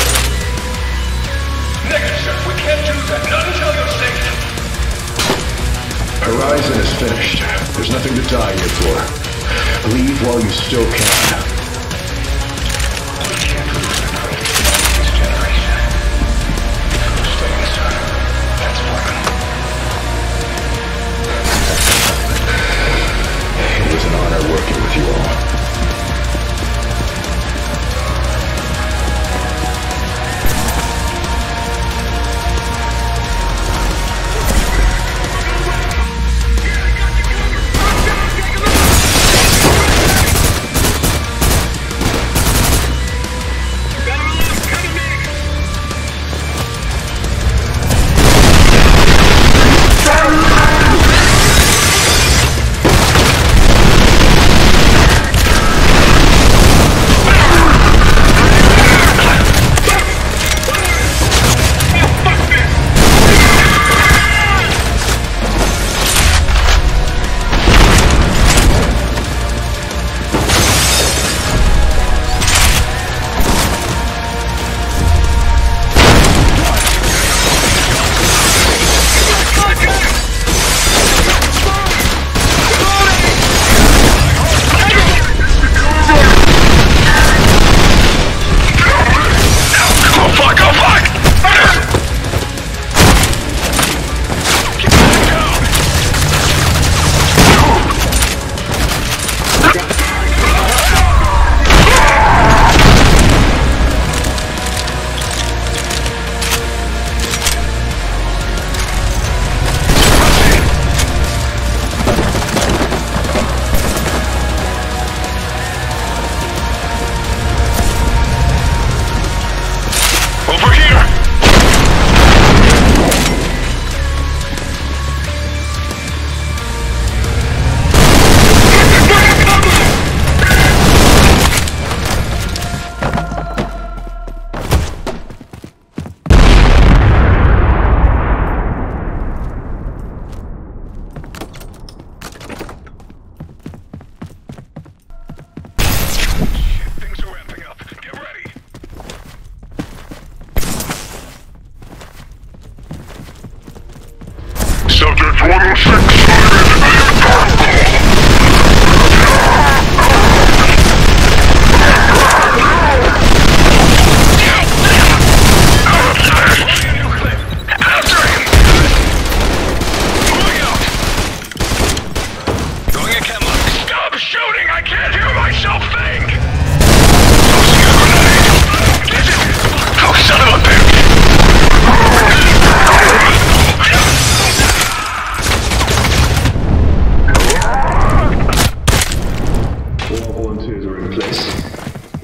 Negative. We can't do that. Not until you're safe. Horizon is finished. There's nothing to die here for. Leave while you still can. We can't lose the greatest of this generation. If we stay inside, that's fine. It was an honor working with you all.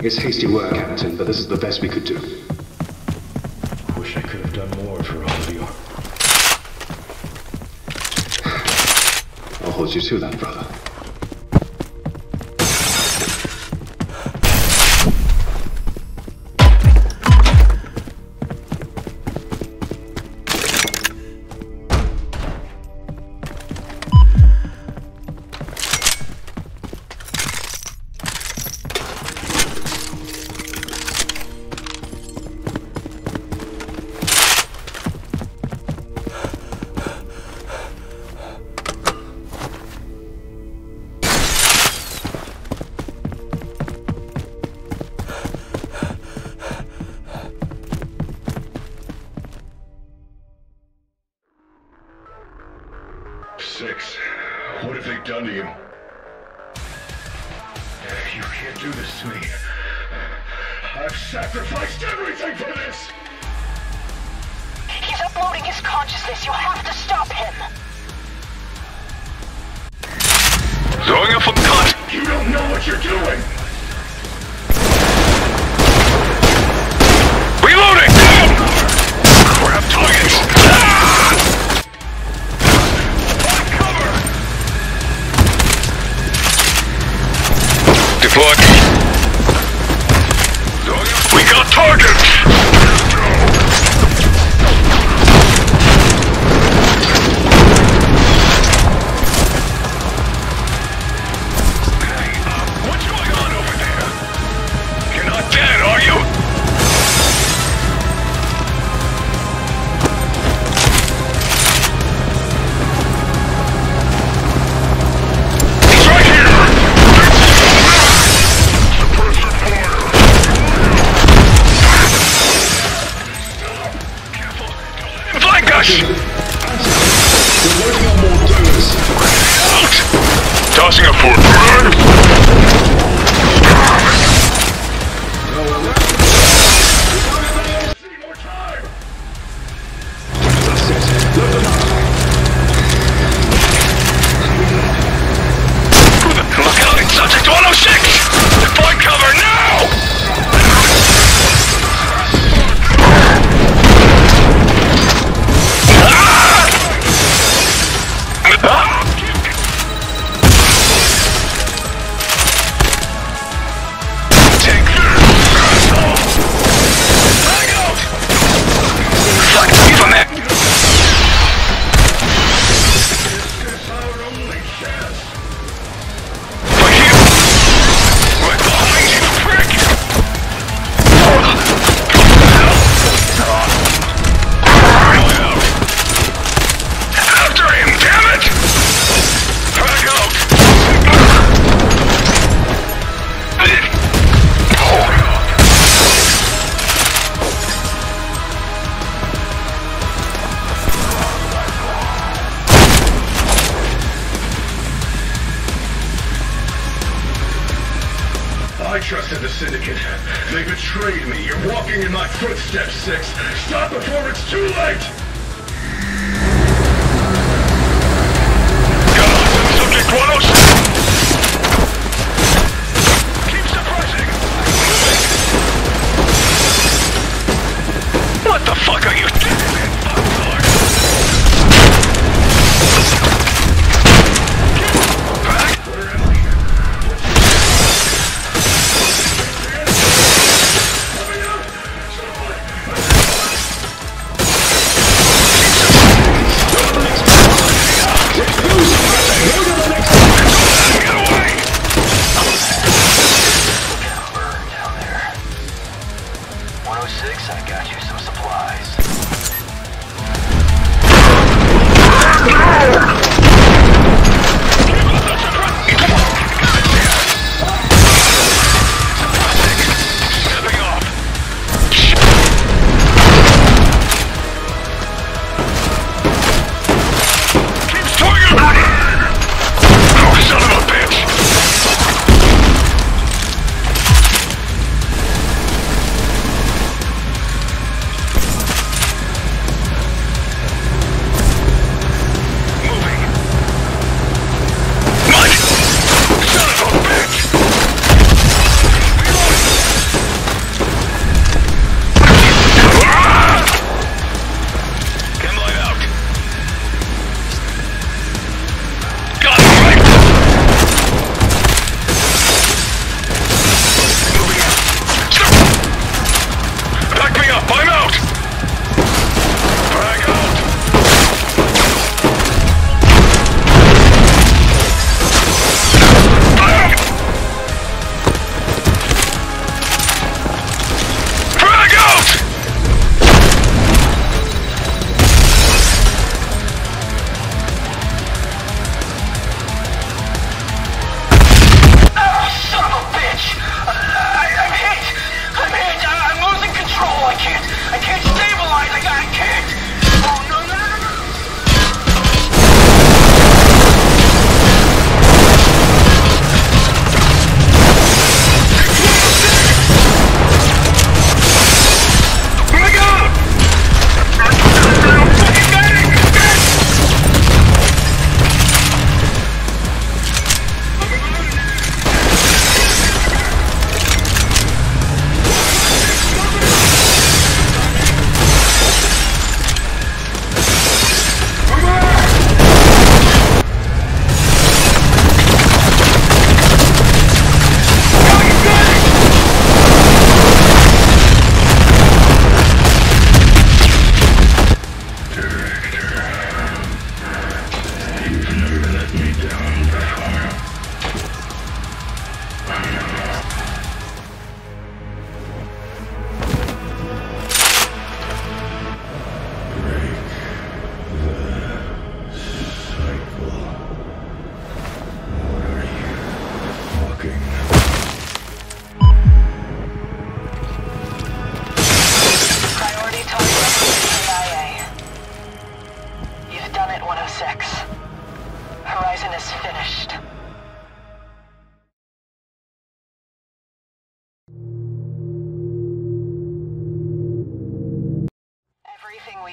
It's hasty work, Captain, but this is the best we could do. I wish I could have done more for all of you. I'll hold you to that, brother. What have they done to you? You can't do this to me. I've sacrificed everything for this! He's uploading his consciousness. You have to stop him. Throwing up a cut! You don't know what you're doing! Reloading! Crap targets! Look. We got targets! Hey, what's going on? Tossing a forward bird. Look out, it's Subject 106! Deploy cover now! I trusted the Syndicate. They betrayed me. You're walking in my footsteps, Six. Stop before it's too late! Subject 106! Keep surprising! What the fuck are you doing?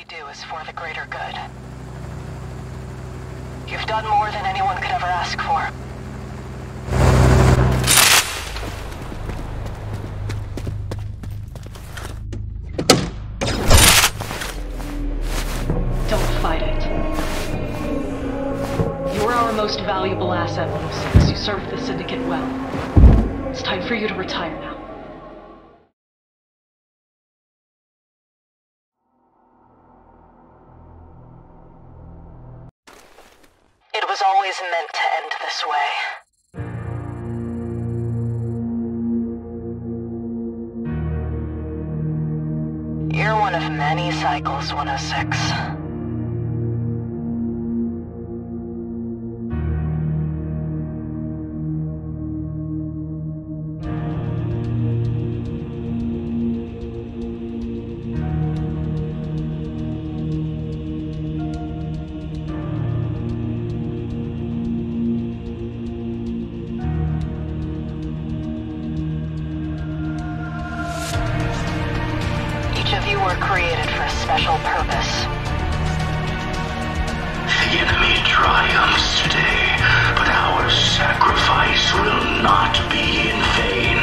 do is for the greater good. You've done more than anyone could ever ask for. Don't fight it. You were our most valuable asset, 106. You served the Syndicate well. It's time for you to retire now. It was always meant to end this way. You're one of many cycles, 106. Created for a special purpose. The enemy triumphs today, but our sacrifice will not be in vain.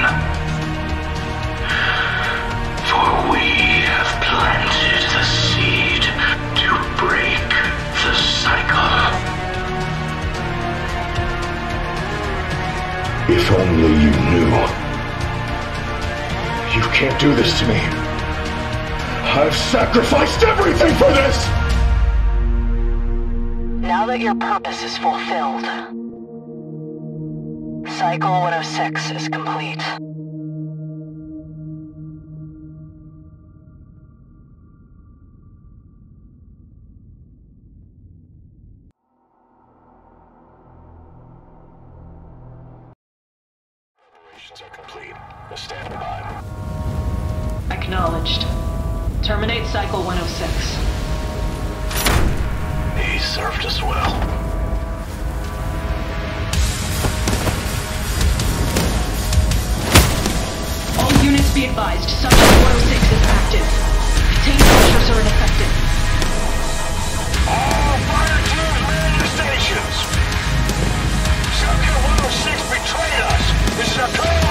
For we have planted the seed to break the cycle. If only you knew. You can't do this to me. I've sacrificed everything for this! Now that your purpose is fulfilled, Cycle 106 is complete. Operations are complete. Stand by. Acknowledged. Terminate Cycle 106. He served us well. All units be advised, Subject 106 is active. Containment measures are ineffective. All fire teams man your stations! Subject 106 betrayed us! This is our total landing!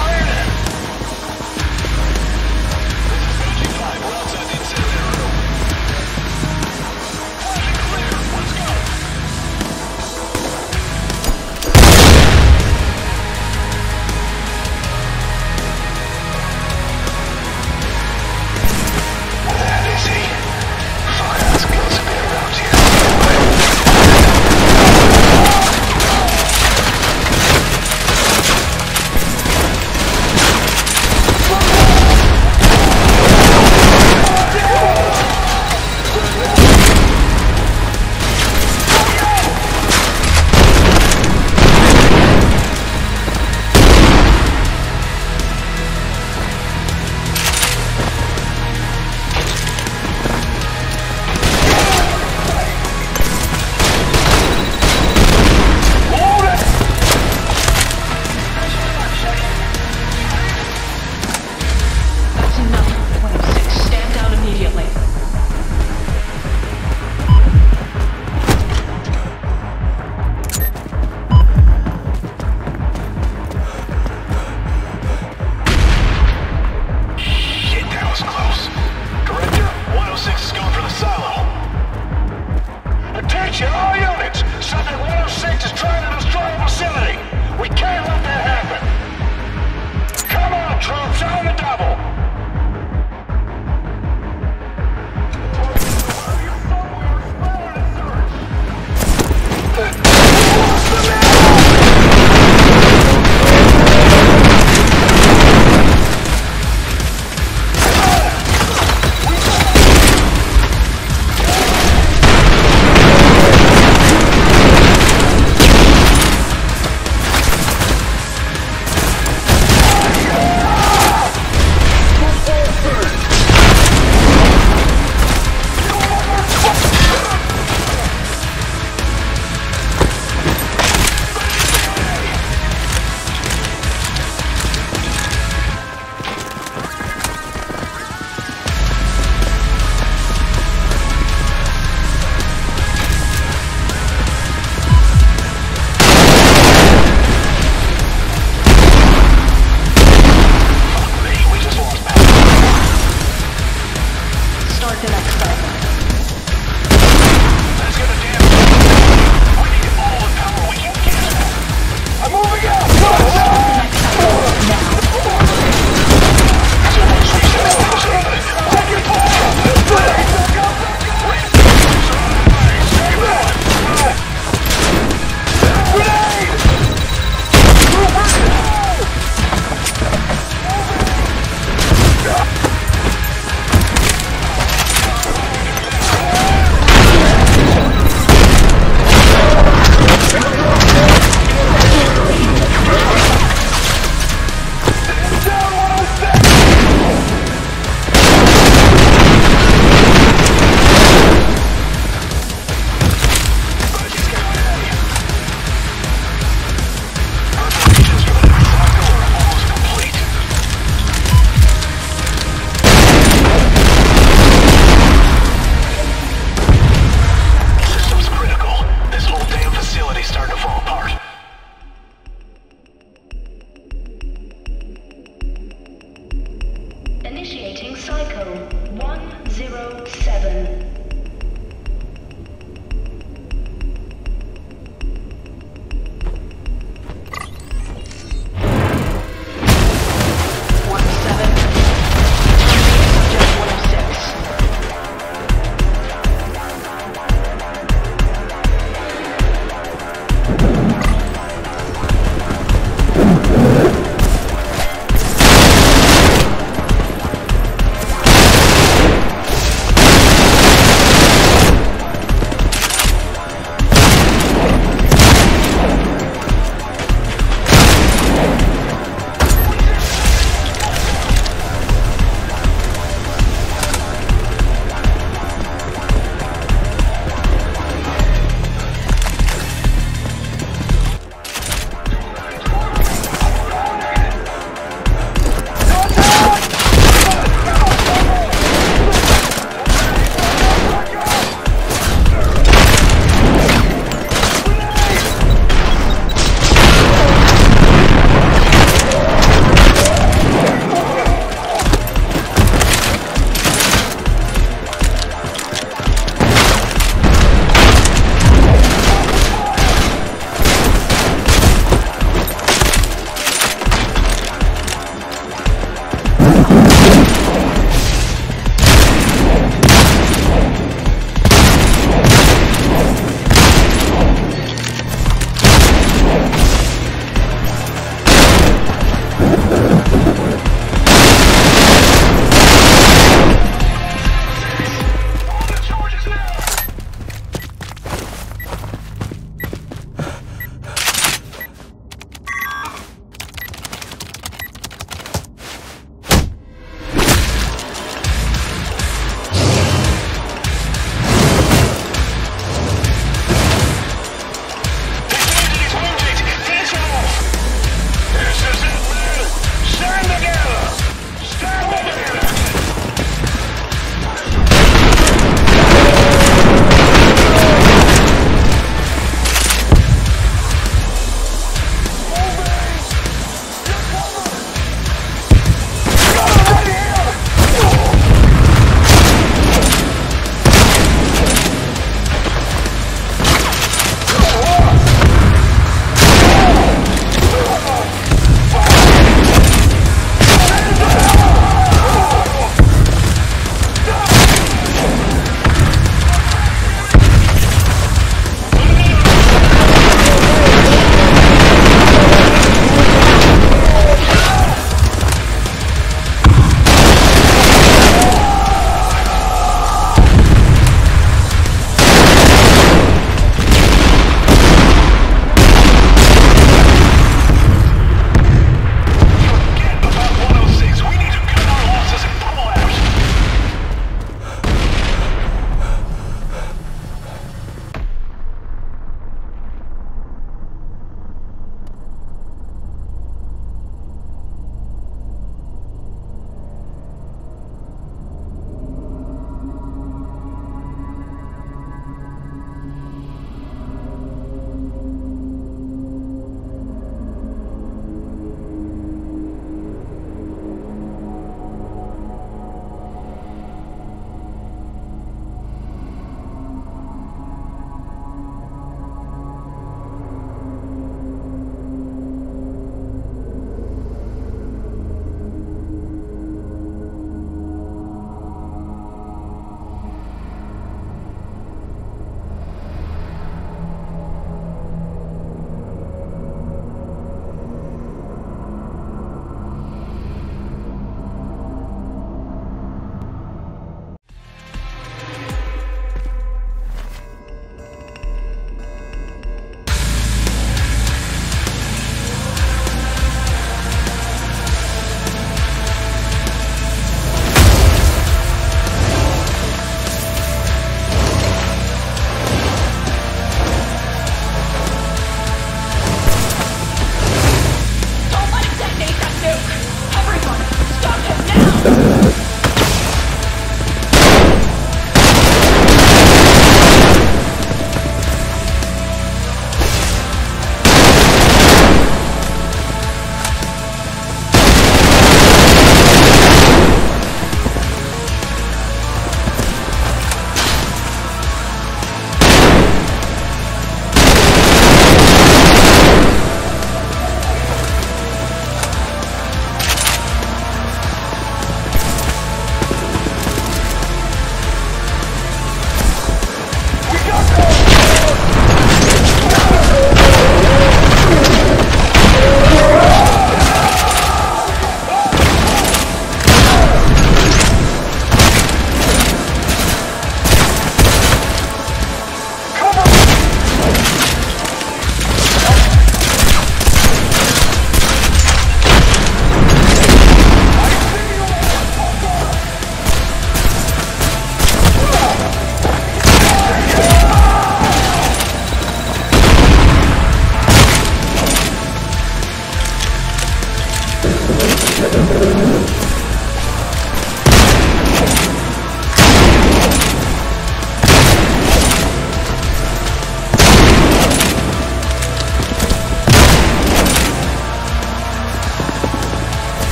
107.